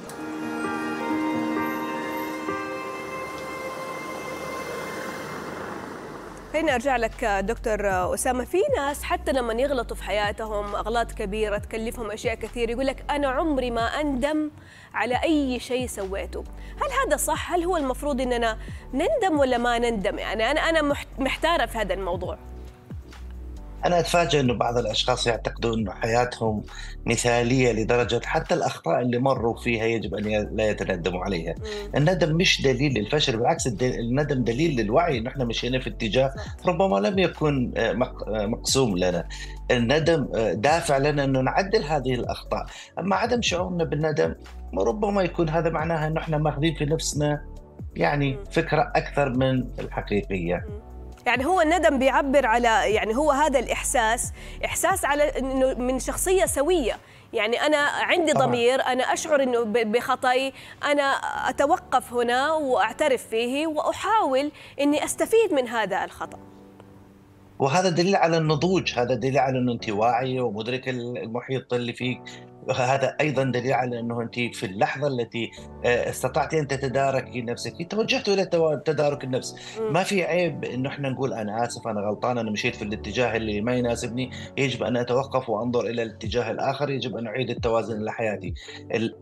خليني أرجع لك دكتور أسامة. في ناس حتى لما يغلطوا في حياتهم أغلاط كبيرة تكلفهم أشياء كثير يقول لك أنا عمري ما أندم على أي شيء سويته، هل هذا صح؟ هل هو المفروض أننا نندم ولا ما نندم؟ يعني أنا أنا محتارة في هذا الموضوع. أنا أتفاجأ أنه بعض الأشخاص يعتقدون أن حياتهم مثالية لدرجة حتى الأخطاء اللي مروا فيها يجب أن لا يتندموا عليها. الندم مش دليل للفشل، بالعكس الندم دليل للوعي، نحن مشينا في اتجاه ربما لم يكن مقسوم لنا. الندم دافع لنا أنه نعدل هذه الأخطاء، أما عدم شعورنا بالندم ربما يكون هذا معناها أنه نحن ماخذين في نفسنا يعني فكرة أكثر من الحقيقية. يعني هو الندم بيعبر على يعني هو هذا الإحساس إحساس على إنه من شخصية سوية، يعني أنا عندي ضمير، أنا أشعر إنه بخطأي، أنا أتوقف هنا وأعترف فيه وأحاول إني أستفيد من هذا الخطأ. وهذا دليل على النضوج، هذا دليل على إنه أنت واعي ومدرك المحيط اللي فيك، هذا أيضا دليل على أنه أنت في اللحظة التي استطعت أن تتداركي نفسك توجهت إلى تدارك النفس. ما في عيب أنه إحنا نقول أنا آسف، أنا غلطان، أنا مشيت في الاتجاه اللي ما يناسبني، يجب أن أتوقف وأنظر إلى الاتجاه الآخر، يجب أن أعيد التوازن لحياتي.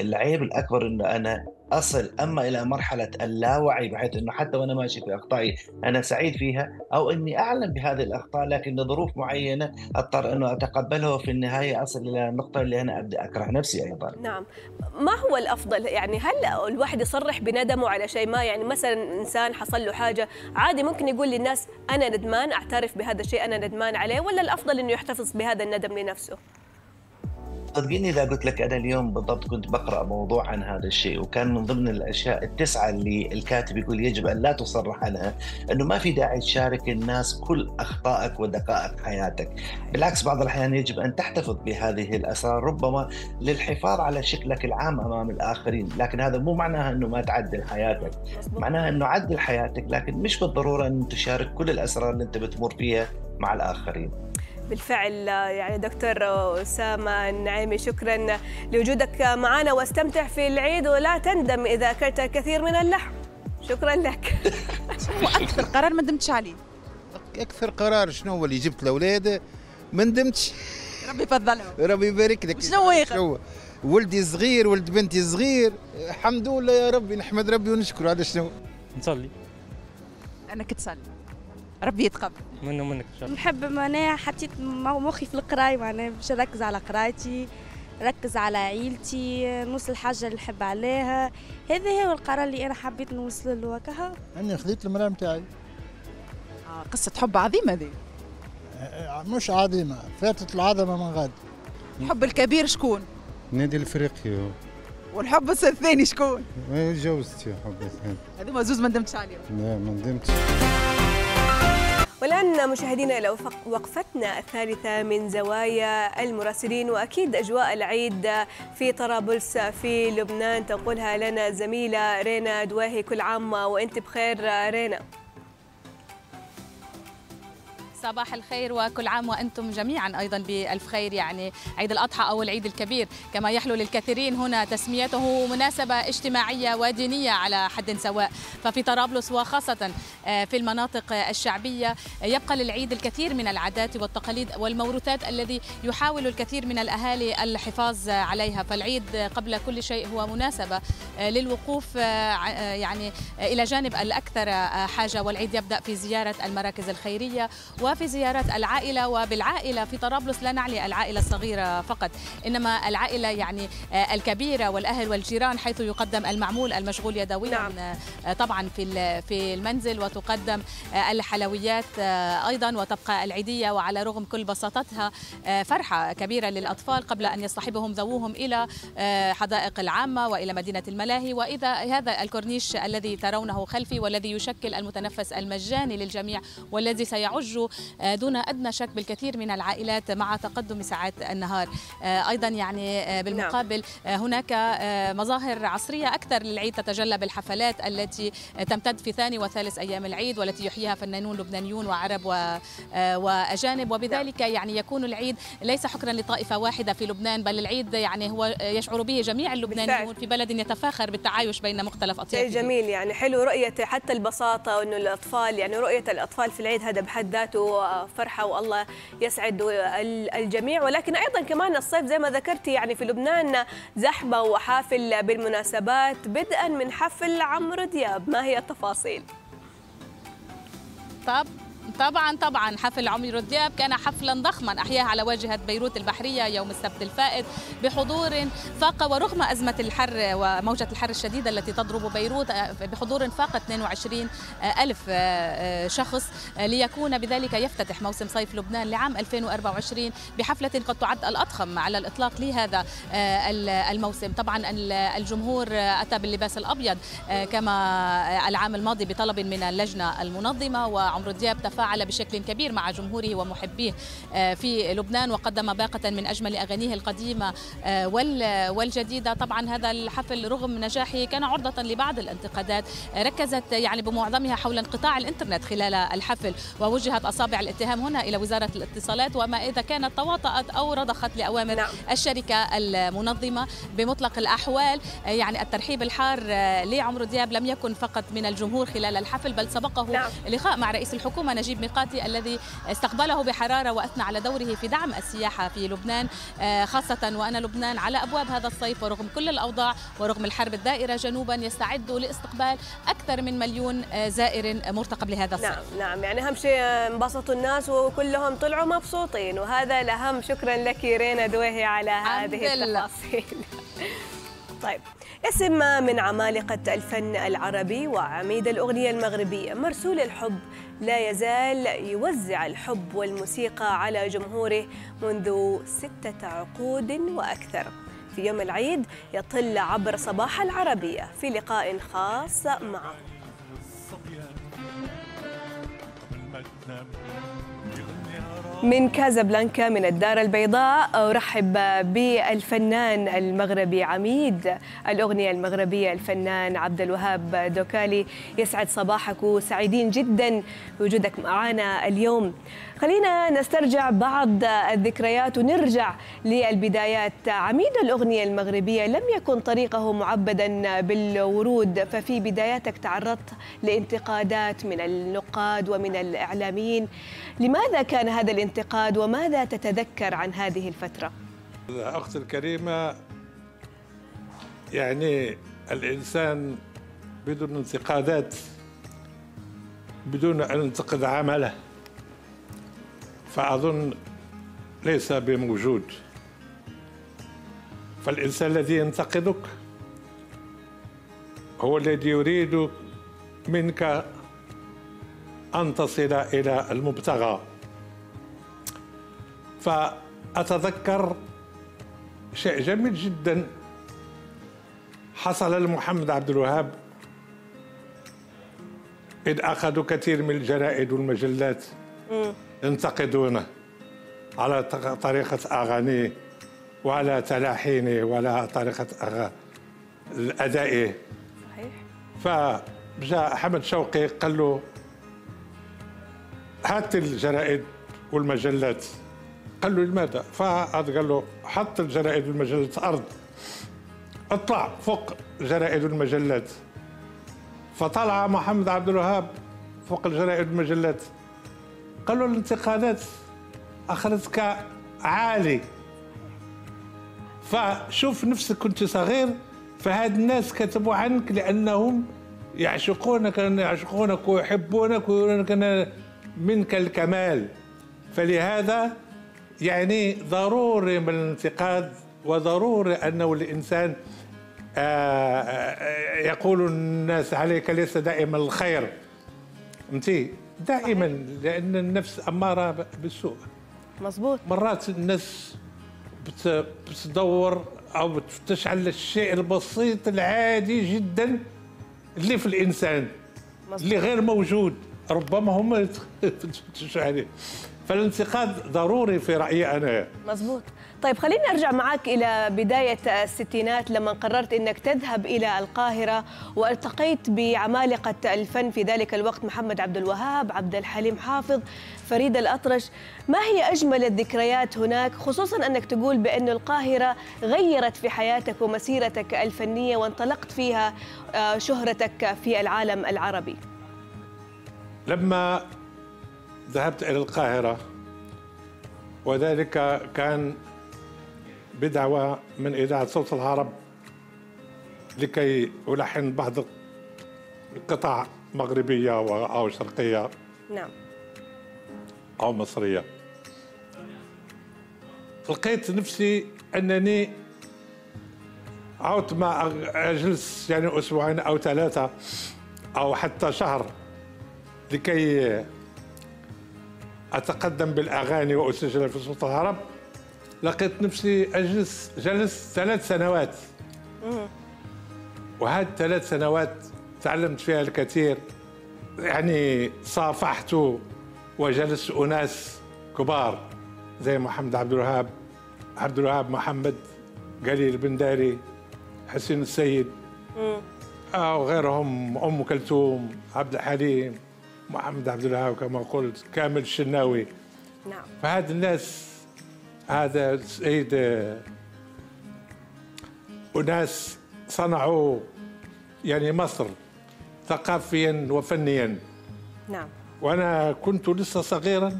العيب الأكبر أنه أنا أصل أما إلى مرحلة اللاوعي بحيث أنه حتى وأنا ماشي في أخطائي أنا سعيد فيها أو أني أعلم بهذه الأخطاء لكن لظروف معينة أضطر أنه أتقبلها وفي النهاية أصل إلى النقطة اللي أنا أبدأ أكره نفسي أيضا. نعم، ما هو الأفضل يعني هل الواحد يصرح بندمه على شيء ما؟ يعني مثلا إنسان حصل له حاجة عادي ممكن يقول للناس أنا ندمان، أعترف بهذا الشيء أنا ندمان عليه، ولا الأفضل أنه يحتفظ بهذا الندم لنفسه؟ صدقيني إذا قلت لك أنا اليوم بالضبط كنت بقرأ موضوع عن هذا الشيء وكان من ضمن الأشياء التسعة اللي الكاتب يقول يجب أن لا تصرح عنها أنه ما في داعي تشارك الناس كل أخطائك ودقائق حياتك، بالعكس بعض الأحيان يجب أن تحتفظ بهذه الأسرار ربما للحفاظ على شكلك العام أمام الآخرين، لكن هذا مو معناها أنه ما تعدل حياتك، معناها أنه عدل حياتك لكن مش بالضرورة أن تشارك كل الأسرار اللي أنت بتمر فيها مع الآخرين. بالفعل يعني دكتور أسامة النعيمي شكرا لوجودك معنا واستمتع في العيد ولا تندم إذا أكلت كثير من اللحم، شكرا لك. وأكثر قرار ما ندمتش عليه؟ أكثر قرار شنو هو اللي جبت لأولادي ما ندمتش، ربي يفضلهم ربي يبارك لك. شنو ولدي صغير ولد بنتي صغير الحمد لله يا ربي، نحمد ربي ونشكره على شنو نصلي أنا كتصلي ربي يتقبل منه منك ان شاء الله. نحب معناها حطيت مخي في القرايه، معناها باش نركز على قرايتي، نركز على عيلتي، نوصل الحاجه اللي نحب عليها، هذا هو القرار اللي انا حبيت نوصل له. هكا انا خذيت المراه نتاعي. آه قصه حب عظيمه ذي. آه مش عظيمه، فاتت العظمه من غد. الحب الكبير شكون؟ نادي الافريقي. والحب الثاني شكون؟ جوزتي. الحب الثاني هذوما زوز ما ندمتش عليهم. لا ما ندمتش. والآن مشاهدينا إلى وقفتنا الثالثة من زوايا المراسلين، وأكيد أجواء العيد في طرابلس في لبنان تنقلها لنا الزميلة رينا دواهي. كل عام وأنت بخير رينا. صباح الخير وكل عام وأنتم جميعا أيضا بألف خير. يعني عيد الأضحى أو العيد الكبير كما يحلو للكثيرين هنا تسميته مناسبة اجتماعية ودينية على حد سواء، ففي طرابلس وخاصة في المناطق الشعبية يبقى للعيد الكثير من العادات والتقاليد والموروثات الذي يحاول الكثير من الأهالي الحفاظ عليها، فالعيد قبل كل شيء هو مناسبة للوقوف يعني إلى جانب الأكثر حاجة. والعيد يبدأ في زيارة المراكز الخيرية وفي زيارة العائلة، وبالعائلة في طرابلس لا نعني العائلة الصغيرة فقط إنما العائلة يعني الكبيرة والأهل والجيران، حيث يقدم المعمول المشغول يدويا نعم. طبعا في في المنزل، وتقدم الحلويات أيضا، وتبقى العيدية وعلى رغم كل بساطتها فرحة كبيرة للأطفال قبل أن يصطحبهم ذووهم إلى حدائق العامة وإلى مدينة الملاهي. وإذا هذا الكورنيش الذي ترونه خلفي والذي يشكل المتنفس المجاني للجميع والذي سيعج دون أدنى شك بالكثير من العائلات مع تقدم ساعات النهار. أيضا يعني بالمقابل هناك مظاهر عصرية أكثر للعيد تتجلى بالحفلات التي تمتد في ثاني وثالث أيام العيد والتي يحييها فنانون لبنانيون وعرب وأجانب، وبذلك يعني يكون العيد ليس حكرا لطائفة واحدة في لبنان، بل العيد يعني هو يشعر به جميع اللبنانيون في بلد يتفاخر بالتعايش بين مختلف أطيافه. جميل، يعني حلو رؤية حتى البساطة وأنه الأطفال يعني رؤية الأطفال في العيد هذا بحد ذاته وفرحة والله يسعد الجميع. ولكن أيضا كمان الصيف زي ما ذكرتي يعني في لبنان زحمة وحافل بالمناسبات، بدءا من حفل عمرو دياب، ما هي التفاصيل؟ طب طبعا طبعا حفل عمرو دياب كان حفلا ضخما أحياه على واجهة بيروت البحرية يوم السبت الفائت بحضور فاق، ورغم أزمة الحر وموجة الحر الشديدة التي تضرب بيروت، بحضور فاق اثنين وعشرين ألف شخص، ليكون بذلك يفتتح موسم صيف لبنان لعام ألفين وأربعة وعشرين بحفلة قد تعد الأضخم على الإطلاق لهذا الموسم. طبعا الجمهور أتى باللباس الأبيض كما العام الماضي بطلب من اللجنة المنظمة، وعمرو دياب تفاعل بشكل كبير مع جمهوره ومحبيه في لبنان وقدم باقة من أجمل أغانيه القديمة والجديدة. طبعا هذا الحفل رغم نجاحه كان عرضة لبعض الانتقادات ركزت يعني بمعظمها حول انقطاع الإنترنت خلال الحفل، ووجهت أصابع الاتهام هنا إلى وزارة الاتصالات وما إذا كانت تواطأت أو رضخت لأوامر نعم. الشركة المنظمة. بمطلق الأحوال يعني الترحيب الحار لعمرو دياب لم يكن فقط من الجمهور خلال الحفل، بل سبقه نعم. لقاء مع رئيس الحكومة نجيب ميقاتي الذي استقبله بحرارة وأثنى على دوره في دعم السياحة في لبنان، خاصة وأن لبنان على أبواب هذا الصيف ورغم كل الأوضاع ورغم الحرب الدائرة جنوبا يستعد لاستقبال أكثر من مليون زائر مرتقب لهذا الصيف. نعم نعم، يعني أهم شيء انبسطوا الناس وكلهم طلعوا مبسوطين وهذا الأهم. شكرا لك رينا دويهي على هذه التفاصيل. طيب، اسم من عمالقة الفن العربي وعميد الأغنية المغربية مرسول الحب لا يزال يوزع الحب والموسيقى على جمهوره منذ ستة عقود وأكثر. في يوم العيد يطل عبر صباح العربية في لقاء خاص معه. من كازابلانكا من الدار البيضاء أرحب بالفنان المغربي عميد الأغنية المغربية الفنان عبد الوهاب دوكالي. يسعد صباحك وسعيدين جدا بوجودك معنا اليوم. خلينا نسترجع بعض الذكريات ونرجع للبدايات. عميد الأغنية المغربية لم يكن طريقه معبدا بالورود، ففي بداياتك تعرضت لانتقادات من النقاد ومن الإعلاميين. لماذا كان هذا الانتقاد وماذا تتذكر عن هذه الفترة؟ الأخت الكريمة، يعني الإنسان بدون انتقادات، بدون أن ينتقد عمله، فأظن ليس بموجود. فالإنسان الذي ينتقدك هو الذي يريد منك أن تصل إلى المبتغى. فأتذكر شيء جميل جدا حصل لمحمد عبد الوهاب إذ أخذوا كثير من الجرائد والمجلات ينتقدونه على طريقة أغانيه وعلى تلحينه وعلى طريقة أدائه. صحيح. فجاء أحمد شوقي قال له هات الجرائد والمجلات. قال له لماذا؟ فقعد قال له حط الجرائد والمجلات أرض، اطلع فوق الجرائد والمجلات. فطلع محمد عبد الوهاب فوق الجرائد والمجلات. قال له الانتقادات أخرتك عالي، فشوف نفسك كنت صغير، فهاد الناس كتبوا عنك لأنهم يعشقونك يعشقونك ويحبونك ويرونك منك الكمال. فلهذا يعني ضروري من الانتقاد، وضروري أنه الإنسان يقول الناس عليك ليس دائما الخير، فهمتي؟ دائما، لأن النفس أمارة بالسوء. مظبوط. مرات الناس بتدور أو بتفتش على الشيء البسيط العادي جدا اللي في الإنسان. مظبوط. اللي غير موجود ربما هم يفتشوا عليه. فالانتقاد ضروري في رأيي أنا. مظبوط. طيب خلينا أرجع معك إلى بداية الستينات لما قررت أنك تذهب إلى القاهرة والتقيت بعمالقة الفن في ذلك الوقت محمد عبد الوهاب، عبد الحليم حافظ، فريد الأطرش. ما هي أجمل الذكريات هناك، خصوصا أنك تقول بأن القاهرة غيرت في حياتك ومسيرتك الفنية وانطلقت فيها شهرتك في العالم العربي؟ لما ذهبت إلى القاهرة وذلك كان بدعوة من إذاعة صوت العرب لكي ألحن بعض القطع مغربية أو شرقية. نعم. أو مصرية. لقيت نفسي أنني عودت ما أجلس يعني أسبوعين أو ثلاثة أو حتى شهر لكي أتقدم بالأغاني وأسجل في صوت العرب. لقيت نفسي أجلس جلس ثلاث سنوات، وهذه ثلاث سنوات تعلمت فيها الكثير، يعني صافحت وجلست أناس كبار زي محمد عبد الوهاب، عبد الوهاب محمد، قليل البنداري، حسين السيد أو غيرهم، أم كلثوم، عبد الحليم، محمد عبد الوهاب كما قلت، كامل الشناوي. نعم. فهذا الناس، هذا السيد، وناس صنعوا يعني مصر ثقافيا وفنيا. نعم. وأنا كنت لسه صغيرا،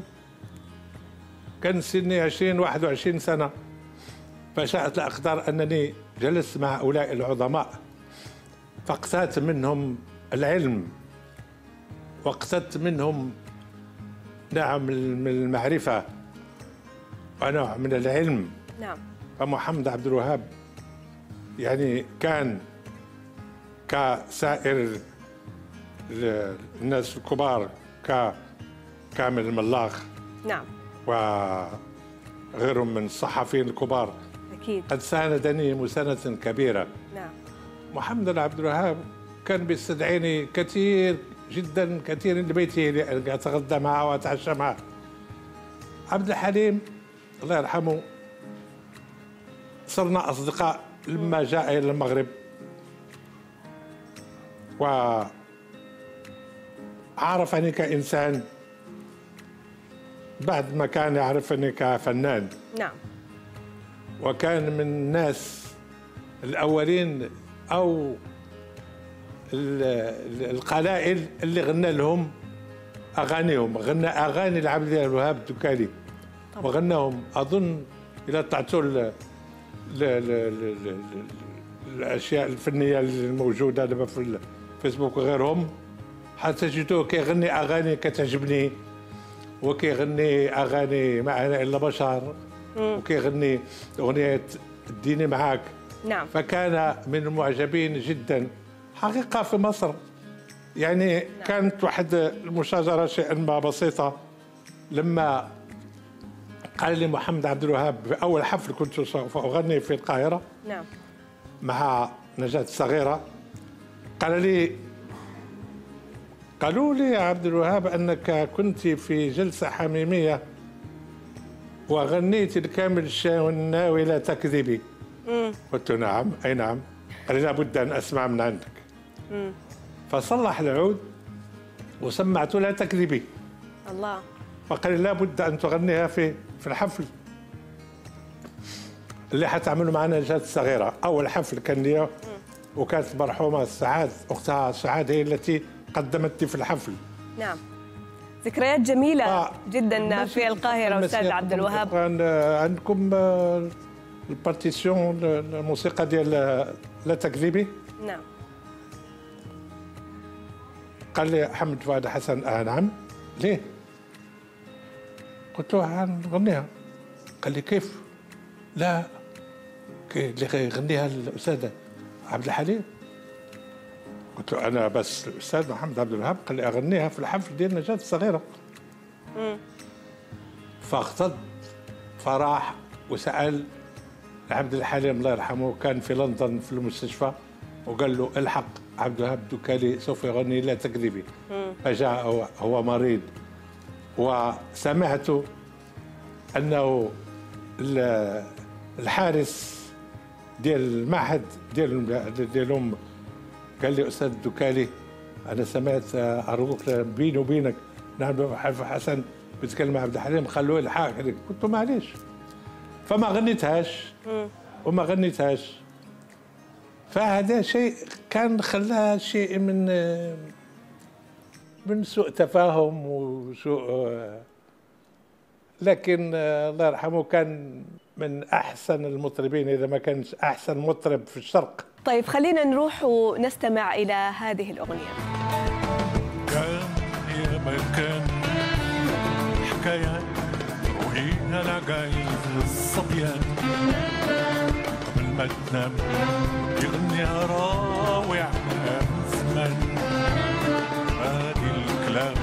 كان سني عشرين واحد وعشرين سنة، فشاءت الأقدار أنني جلست مع هؤلاء العظماء فاقتات منهم العلم، واقتدت منهم نعم المعرفة، وأنا من العلم. نعم. فمحمد عبد الوهاب يعني كان كسائر الناس الكبار ككامل الملاغ نعم وغيرهم من الصحفيين الكبار أكيد قد ساندني مساندة كبيرة. نعم. محمد عبد الوهاب كان بيستدعيني كثير جدا كثير لبيتي لأتغدى معه وأتعشى معه. عبد الحليم الله يرحمه صرنا أصدقاء لما جاء إلى المغرب، وعرفني كإنسان بعد ما كان يعرفني كفنان. نعم. وكان من الناس الأولين أو القلائل اللي غنى لهم أغانيهم، غنى أغاني لعبد الوهاب الدكالي وغناهم أظن إلى تعطوا الأشياء الفنية الموجودة دابا في الفيسبوك وغيرهم حتجدوه كيغني أغاني كتعجبني، وكيغني أغاني معنا إلا بشر، وكيغني أغنية اديني معاك. نعم. فكان من المعجبين جدا حقيقة في مصر يعني. نعم. كانت واحد المشاجرة شيئا ما بسيطة لما قال لي محمد عبد الوهاب في أول حفل كنت سوف أغني في القاهرة. نعم. مع نجاة الصغيرة قال لي قالوا لي يا عبد الوهاب أنك كنت في جلسة حميمية وغنيت الكامل الشاوناوي لا تكذبي. مم. قلت نعم أي نعم. قال لي لابد أن أسمع من عندك. مم. فصلح العود وسمعت لا تكذبي. الله. فقال لي لابد أن تغنيها في في الحفل اللي حتعملوا معنا نجاة الصغيرة. أول حفل كان ليا وكانت مرحومة سعاد أختها سعاد هي التي قدمتني في الحفل. نعم. ذكريات جميلة جدا في القاهرة أستاذ عبد الوهاب. عندكم البارتيسيون الموسيقى ديال لا تكذبي؟ نعم. قال لي حمد فؤاد حسن آه نعم ليه؟ قلت له غنيها. قال لي كيف؟ لا اللي يغنيها الأستاذ عبد الحليم. قلت له أنا بس الأستاذ محمد عبد الوهاب قال لي أغنيها في الحفل ديال نجاة الصغيرة. فاغتض فراح وسأل عبد الحليم الله يرحمه كان في لندن في المستشفى وقال له الحق عبد الوهاب الدكالي سوف يغني لا تكذبي. فجاء هو, هو مريض وسمعت أنه الحارس ديال المعهد ديال ديالهم قال لي أستاذ الدكالي أنا سمعت أرجوك بيني وبينك نعم حسن بيتكلم مع عبد الحليم خلوه يلحق. قلت له معليش. فما غنيتهاش وما غنيتهاش. فهذا شيء كان خلاها شيء من من سوء تفاهم وسوء، لكن الله يرحمه كان من أحسن المطربين إذا ما كانش أحسن مطرب في الشرق. طيب خلينا نروح ونستمع إلى هذه الأغنية. كان يا مكان حكايات وإن أنا جاي في الصبيان قبل ما تنام يغني راوي عن زمان هذه الكلام.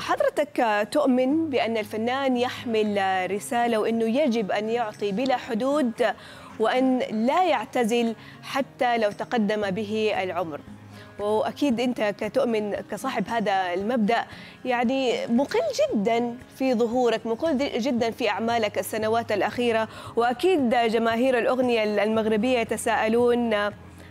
حضرتك تؤمن بأن الفنان يحمل رسالة وأنه يجب أن يعطي بلا حدود وأن لا يعتزل حتى لو تقدم به العمر، وأكيد أنت كتؤمن كصاحب هذا المبدأ يعني مقل جدا في ظهورك، مقل جدا في أعمالك السنوات الأخيرة، وأكيد جماهير الأغنية المغربية يتساءلون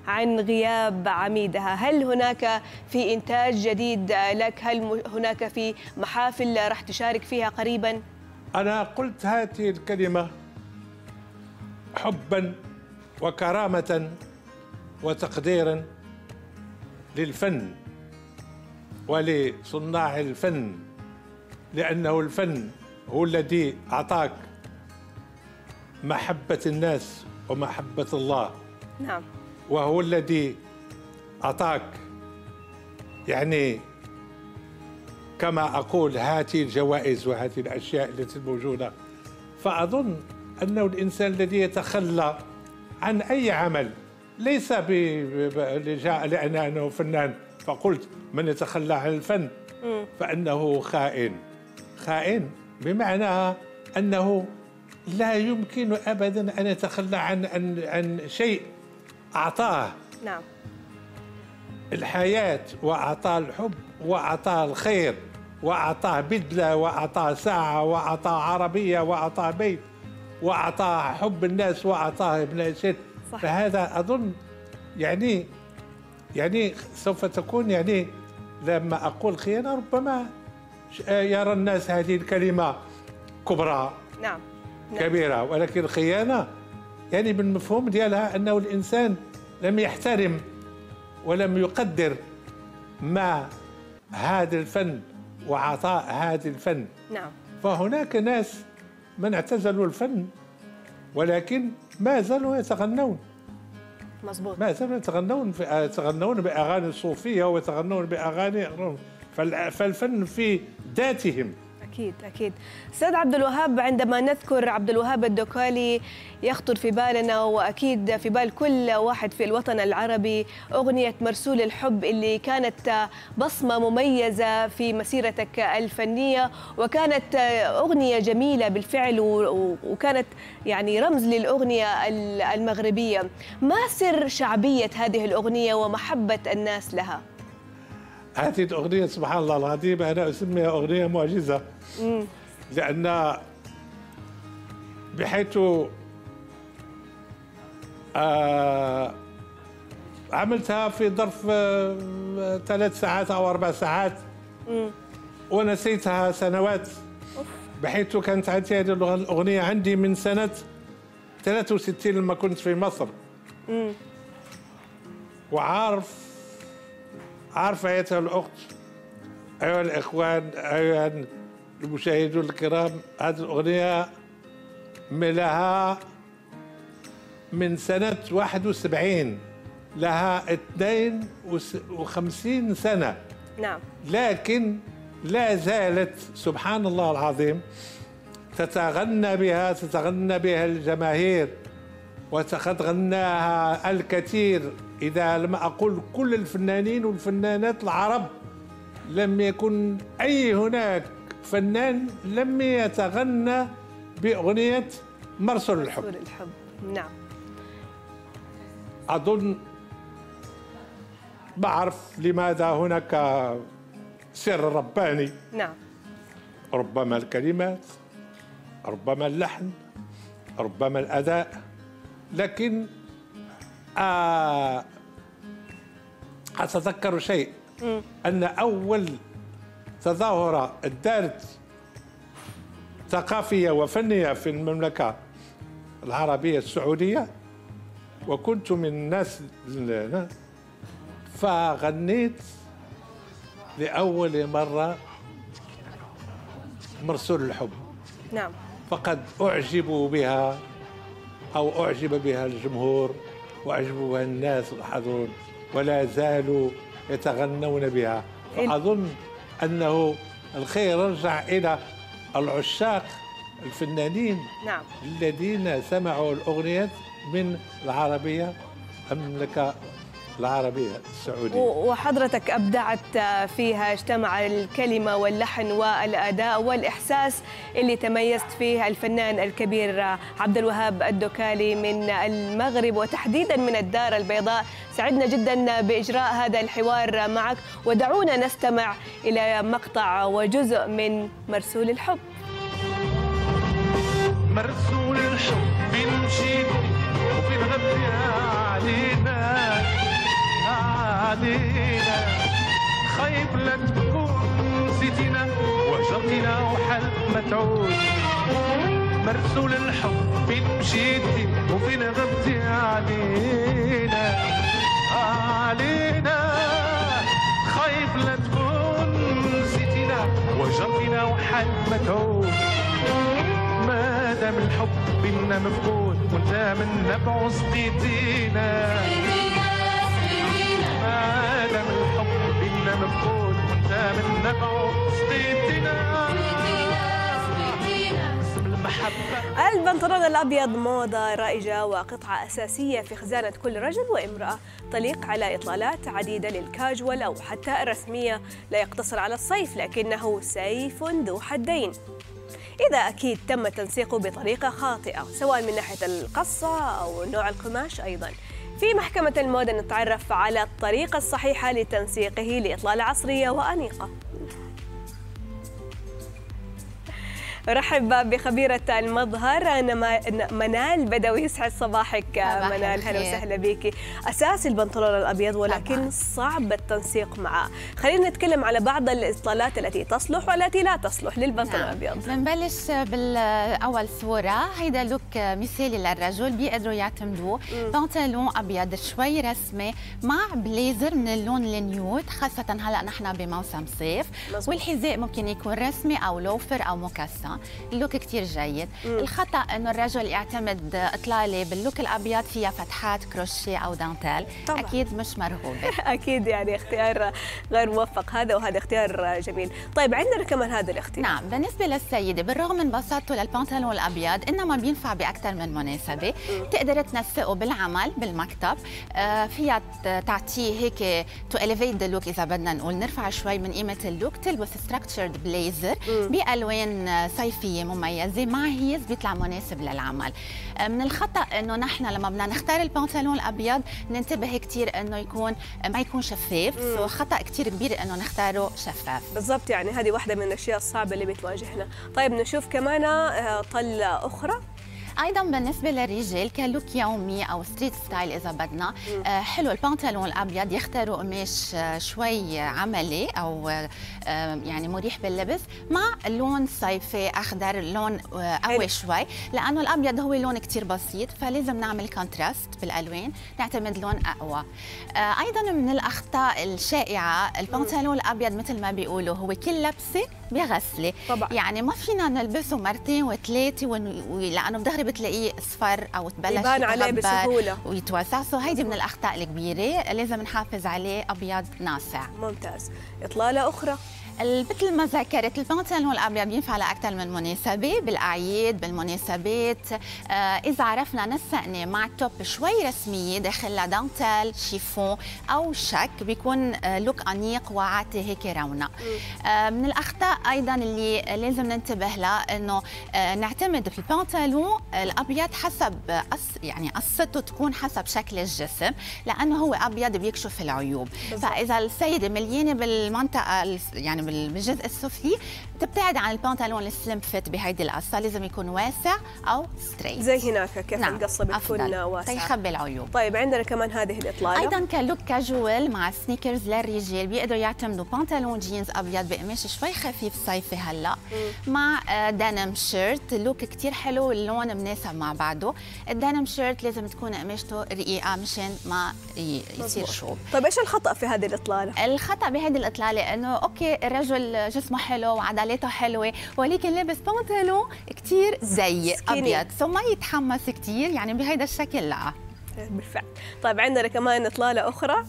عن غياب عميدها. هل هناك في إنتاج جديد لك؟ هل هناك في محافل راح تشارك فيها قريبا؟ أنا قلت هذه الكلمة حبا وكرامة وتقديرا للفن ولصناع الفن، لأنه الفن هو الذي أعطاك محبة الناس ومحبة الله. نعم. وهو الذي أعطاك يعني كما أقول هذه الجوائز وهذه الأشياء التي موجودة. فأظن أنه الإنسان الذي يتخلى عن أي عمل ليس لأنه فنان، فقلت من يتخلى عن الفن فإنه خائن. خائن بمعنى أنه لا يمكن أبداً أن يتخلى عن, عن, عن شيء أعطاه. نعم. الحياة وأعطاه الحب وأعطاه الخير وأعطاه بدلة وأعطاه ساعة وأعطاه عربية وأعطاه بيت وأعطاه حب الناس وأعطاه ابن ست. فهذا أظن يعني يعني سوف تكون يعني لما أقول خيانة ربما يرى الناس هذه الكلمة كبرى. نعم. نعم. كبيرة، ولكن الخيانة يعني بالمفهوم ديالها أنه الإنسان لم يحترم ولم يقدر ما هذا الفن وعطاء هذا الفن. نعم. فهناك ناس من اعتزلوا الفن ولكن ما زالوا يتغنون. مظبوط. ما زالوا يتغنون يتغنون بأغاني الصوفية ويتغنون بأغاني، فالفن في ذاتهم. أكيد أكيد. سيد عبد الوهاب، عندما نذكر عبد الوهاب الدكالي يخطر في بالنا وأكيد في بال كل واحد في الوطن العربي أغنية مرسول الحب اللي كانت بصمة مميزة في مسيرتك الفنية، وكانت أغنية جميلة بالفعل، وكانت يعني رمز للأغنية المغربية. ما سر شعبية هذه الأغنية ومحبة الناس لها؟ هذه الأغنية سبحان الله العظيم أنا أسميها أغنية معجزة، لأن بحيث آه عملتها في ظرف آه ثلاث ساعات أو أربع ساعات ونسيتها سنوات، بحيث كانت هذه الأغنية عندي من سنة ثلاثة وستين لما كنت في مصر. مم. وعارف عارفة أيتها الأخت، أيها الإخوان، أيها المشاهدون الكرام، هذه الأغنية لها من سنة واحد وسبعين، لها اثنين وخمسين سنة. نعم. لكن لا زالت سبحان الله العظيم تتغنى بها تتغنى بها الجماهير، وقد غناها الكثير، إذا لم أقول كل الفنانين والفنانات العرب. لم يكن أي هناك فنان لم يتغنى بأغنية مرسول الحب. مرسول الحب. نعم. أظن بعرف لماذا هناك سر رباني. نعم. ربما الكلمات، ربما اللحن، ربما الأداء، لكن آه أتذكر شيء. مم. أن أول تظاهرة دارت ثقافية وفنية في المملكة العربية السعودية، وكنت من الناس فغنيت لأول مرة مرسول الحب. نعم. فقد أعجبوا بها أو أعجب بها الجمهور وأعجبها الناس الحاضرون ولا زالوا يتغنون بها. فأظن أنه الخير يرجع إلى العشاق الفنانين. نعم. الذين سمعوا الأغنية من العربية المملكة العربية السعودية. وحضرتك أبدعت فيها، اجتمع الكلمة واللحن والأداء والإحساس اللي تميزت فيه الفنان الكبير عبد الوهاب الدكالي من المغرب وتحديدا من الدار البيضاء. سعدنا جدا بإجراء هذا الحوار معك، ودعونا نستمع إلى مقطع وجزء من مرسول الحب. مرسول الحب نجيبو وبنغني علينا علينا، خايب لا تكون نسيتينا وهجرتينا وحل ما تعود. مرسول الحب مشيتي وفينا غبتي علينا علينا، خايف لا تكون نسيتينا وجرتينا وحال متعود، ما دام الحب بينا مفقود وانت من نبعه سقيتينا، ما دام الحب بينا مفقود وانت من نبعه سقيتينا. البنطلون الأبيض موضة رائجة وقطعة أساسية في خزانة كل رجل وامرأة، تليق على إطلالات عديدة للكاجوال أو حتى الرسمية، لا يقتصر على الصيف لكنه سيف ذو حدين إذا أكيد تم تنسيقه بطريقة خاطئة، سواء من ناحية القصة أو نوع القماش. أيضا في محكمة الموضة نتعرف على الطريقة الصحيحة لتنسيقه لإطلالة عصرية وأنيقة. رحب بخبيرة المظهر منال بدوي، يسعد صباحك منال، هلا وسهلا بيكي. أساس البنطلون الأبيض ولكن صعب التنسيق معه، خلينا نتكلم على بعض الإطلالات التي تصلح والتي لا تصلح للبنطلون الأبيض. بنبلش بالأول صورة، هيدا لوك مثالي للرجل بيقدروا يعتمدوه، بنطلون أبيض شوي رسمي مع بليزر من اللون النيوت، خاصة هلا نحن بموسم صيف، والحذاء ممكن يكون رسمي أو لوفر أو مكسر. اللوك كتير جيد. مم. الخطأ انه الرجل يعتمد اطلاله باللوك الابيض فيها فتحات كروشيه او دانتيل، اكيد مش مرغوبه. اكيد يعني اختيار غير موفق هذا، وهذا اختيار جميل. طيب عندنا كمان هذا الاختيار. نعم بالنسبه للسيده، بالرغم من بساطته للبنطلون الابيض انما بينفع باكثر من مناسبه، بتقدر تنسقه بالعمل بالمكتب، آه فيها تعطيه هيك تو اليفيت اللوك، اذا بدنا نقول نرفع شوي من قيمه اللوك، تلبس ستراكتشرد بليزر بالوان صيفية مميزة مع هيز بيطلع مناسب للعمل. من الخطأ انه نحن لما بدنا نختار البنطلون الابيض ننتبه كثير انه يكون ما يكون شفاف، سو خطأ كثير كبير انه نختاره شفاف. بالضبط، يعني هذه واحدة من الاشياء الصعبة اللي بتواجهنا. طيب نشوف كمان طلة اخرى. ايضا بالنسبه للرجال كلوك يومي او ستريت ستايل اذا بدنا، آه حلو البنطلون الابيض، يختاروا قماش شوي عملي او آه يعني مريح باللبس مع لون صيفي اخضر، لون آه قوي شوي، لانه الابيض هو لون كثير بسيط فلازم نعمل كونتراست بالالوان، نعتمد لون اقوى. آه ايضا من الاخطاء الشائعه، البنطلون الابيض مثل ما بيقولوا هو كل لبسه بغسله، يعني ما فينا نلبسه مرتين وثلاثه ون... لانه بظهري بتلاقيه اصفر او تبلش يبان عليه بسهوله ويتوسع، سو هيدي من الاخطاء الكبيره، لازم نحافظ عليه ابيض ناصع. ممتاز. اطلاله اخرى مثل ما ذكرت، البنطلون الابيض بينفع لاكثر من مناسبه، بالاعياد بالمناسبات، آه اذا عرفنا نسقني مع توب شوي رسميه داخلها دانتيل شيفون او شك، بيكون آه لوك انيق وعاطي هيك رونق. آه من الاخطاء ايضا اللي لازم ننتبه لها انه آه نعتمد في البنطلون الابيض حسب قص، يعني قصته تكون حسب شكل الجسم، لانه هو ابيض بيكشف العيوب. بالضبط. فاذا السيده مليانه بالمنطقه يعني بالجزء السفلي تبتعد عن البنطلون السليم فيت بهيدي القصه، لازم يكون واسع او ستريت زي هناك كيف القصه. نعم. بتكون واسعه تيخبي العيوب. طيب عندنا كمان هذه الاطلاله ايضا كلوك كاجوال مع سنيكرز للرجال، بيقدروا يعتمدوا بنطلون جينز ابيض بقماش شوي خفيف صيفي هلا مع دانم شيرت، لوك كثير حلو واللون مناسب مع بعضه. الدانم شيرت لازم تكون قماشته رقيقه مشان ما يصير شوب. طيب ايش الخطا في هذه الاطلاله؟ الخطا بهذه الاطلاله انه اوكي الرجل جسمه حلو وعضلاته حلوه ولكن لابس بنطلون كثير زي ابيض، ثم يتحمس كثير يعني بهيدا الشكل. لا بالفعل. طيب عندنا كمان اطلاله اخرى.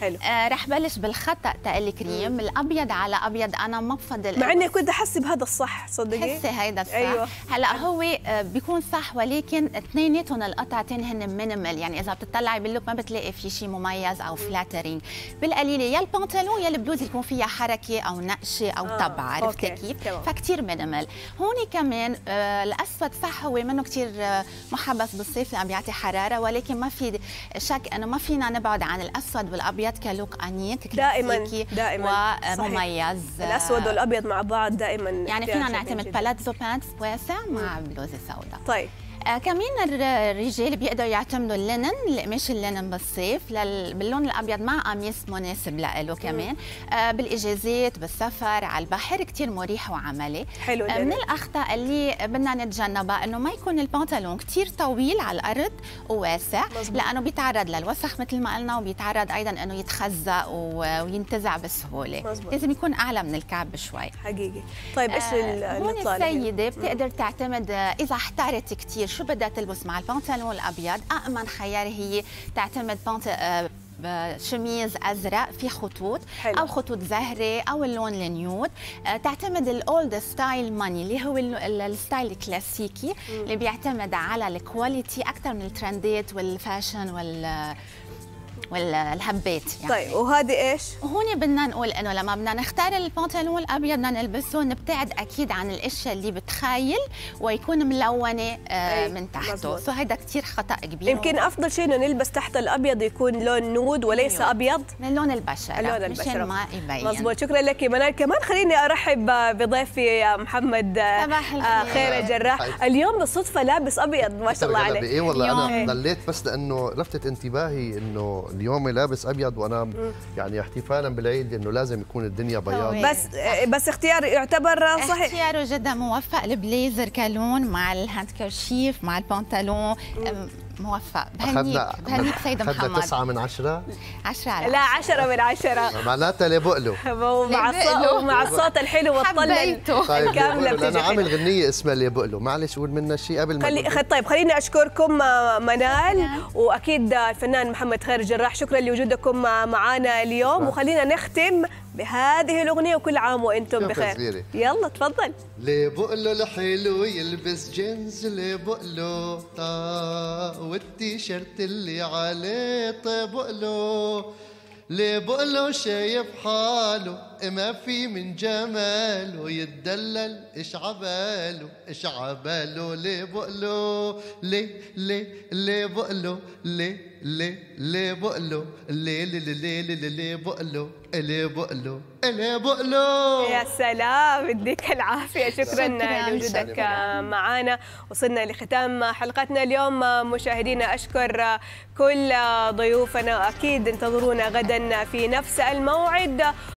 حلو. آه رح بلش بالخطا تقلي كريم. مم. الابيض على ابيض انا ما بفضل، مع اني كنت احس بهذا الصح، صدقي حسي هيدا الصح. أيوة. هلا هو آه بيكون صح ولكن اثنيناتهم القطعتين هن مينيمال، يعني اذا بتطلعي باللوك ما بتلاقي في شيء مميز او فلاترينج، بالقليله يا البنطلون يا البلوز يكون فيها حركه او نقشه او آه. طبع، عرفتي كيف؟ فكتير مينيمال. هون كمان آه الاسود صح، هو منه كثير آه محبس بالصيف لانه بيعطي حراره، ولكن ما في شك انه ما فينا نبعد عن الاسود والابيض كلوك انيق دائما دائما ومميز. الاسود والابيض مع بعض دائما يعني فينا نعتمد باليتزو بانتس واسع مع بلوزه سوداء. طيب كمين الرجال بيقدروا يعتمدوا اللينن، القماش اللينن بالصيف باللون الابيض مع قميص مناسب له كمان، بالاجازات، بالسفر، على البحر، كثير مريح وعملي. حلو. من الاخطاء اللي بدنا نتجنبها انه ما يكون البنطلون كثير طويل على الارض وواسع، لانه بيتعرض للوسخ مثل ما قلنا، وبيتعرض ايضا انه يتخزق وينتزع بسهوله. مزبوط. لازم يكون اعلى من الكعب شوي. حقيقي. طيب ايش الطالبه؟ السيده بتقدر تعتمد اذا احتارت كثير شو بدها تلبس مع البنطلون الابيض، أأمن خيار هي تعتمد بنطلون شميز ازرق في خطوط. حلو. او خطوط زهري او اللون النيود. تعتمد الاولد ستايل ماني اللي هو الستايل الكلاسيكي. مم. اللي بيعتمد على الكواليتي اكثر من الترندات والفاشن وال والهبات يعني. طيب وهذه ايش؟ هون بدنا نقول انه لما بدنا نختار البنطلون الابيض بدنا نلبسه نبتعد اكيد عن الاشياء اللي بتخيل ويكون ملونه آه من تحته، سو هيدا كثير خطا كبير. يمكن افضل شيء انه نلبس تحت الابيض يكون لون نود وليس نيود. ابيض من لون البشره، لون البشره مشان ما يبين. مزبوط. شكرا لك منال. كمان خليني ارحب بضيفي محمد آه خير جراح. اليوم بالصدفه لابس ابيض ما شاء الله عليك. ايه والله انا ضليت بس لانه لفتت انتباهي انه اليوم لابس ابيض، وانا يعني احتفالا بالعيد انه لازم يكون الدنيا بياض. بس بس اختيار يعتبر صحيح، اختياره جدا موفق. البليزر كالون مع الهاندكرشيف مع البنطلون موفق. بهنيك بهنيك سيد محمد. خدنا تسعة من عشرة. عشرة على عشرة. لا عشرة من عشرة. معناتها ليه بقله؟ مع الصوت الحلو والطلة الكاملة. طيب أنا عامل غنية اسمها ليه بقله، معلش قول منا شيء قبل ما خلي خل... طيب خليني أشكركم منال وأكيد الفنان محمد خير جراح، شكرا لوجودكم معنا اليوم. وخلينا نختم بهذه الأغنية، وكل عام وأنتم بخير. يلا تفضل. ليه بقله الحلو يلبس جينز، ليه بقله طاق والتيشيرت اللي عليه طبقله، ليه بقله شايف حاله ما في من جماله، يتدلل إش عباله إش عباله، ليه بقله ليه ليه ليه بقله ليه ليه ليه بقله ليه ليه ليه ليه ليه بقله ليه بقله ليه بقله. يا سلام، يديك العافيه. شكرا لوجودك معنا. وصلنا لختام حلقتنا اليوم مشاهدينا، اشكر كل ضيوفنا، اكيد انتظرونا غدا في نفس الموعد.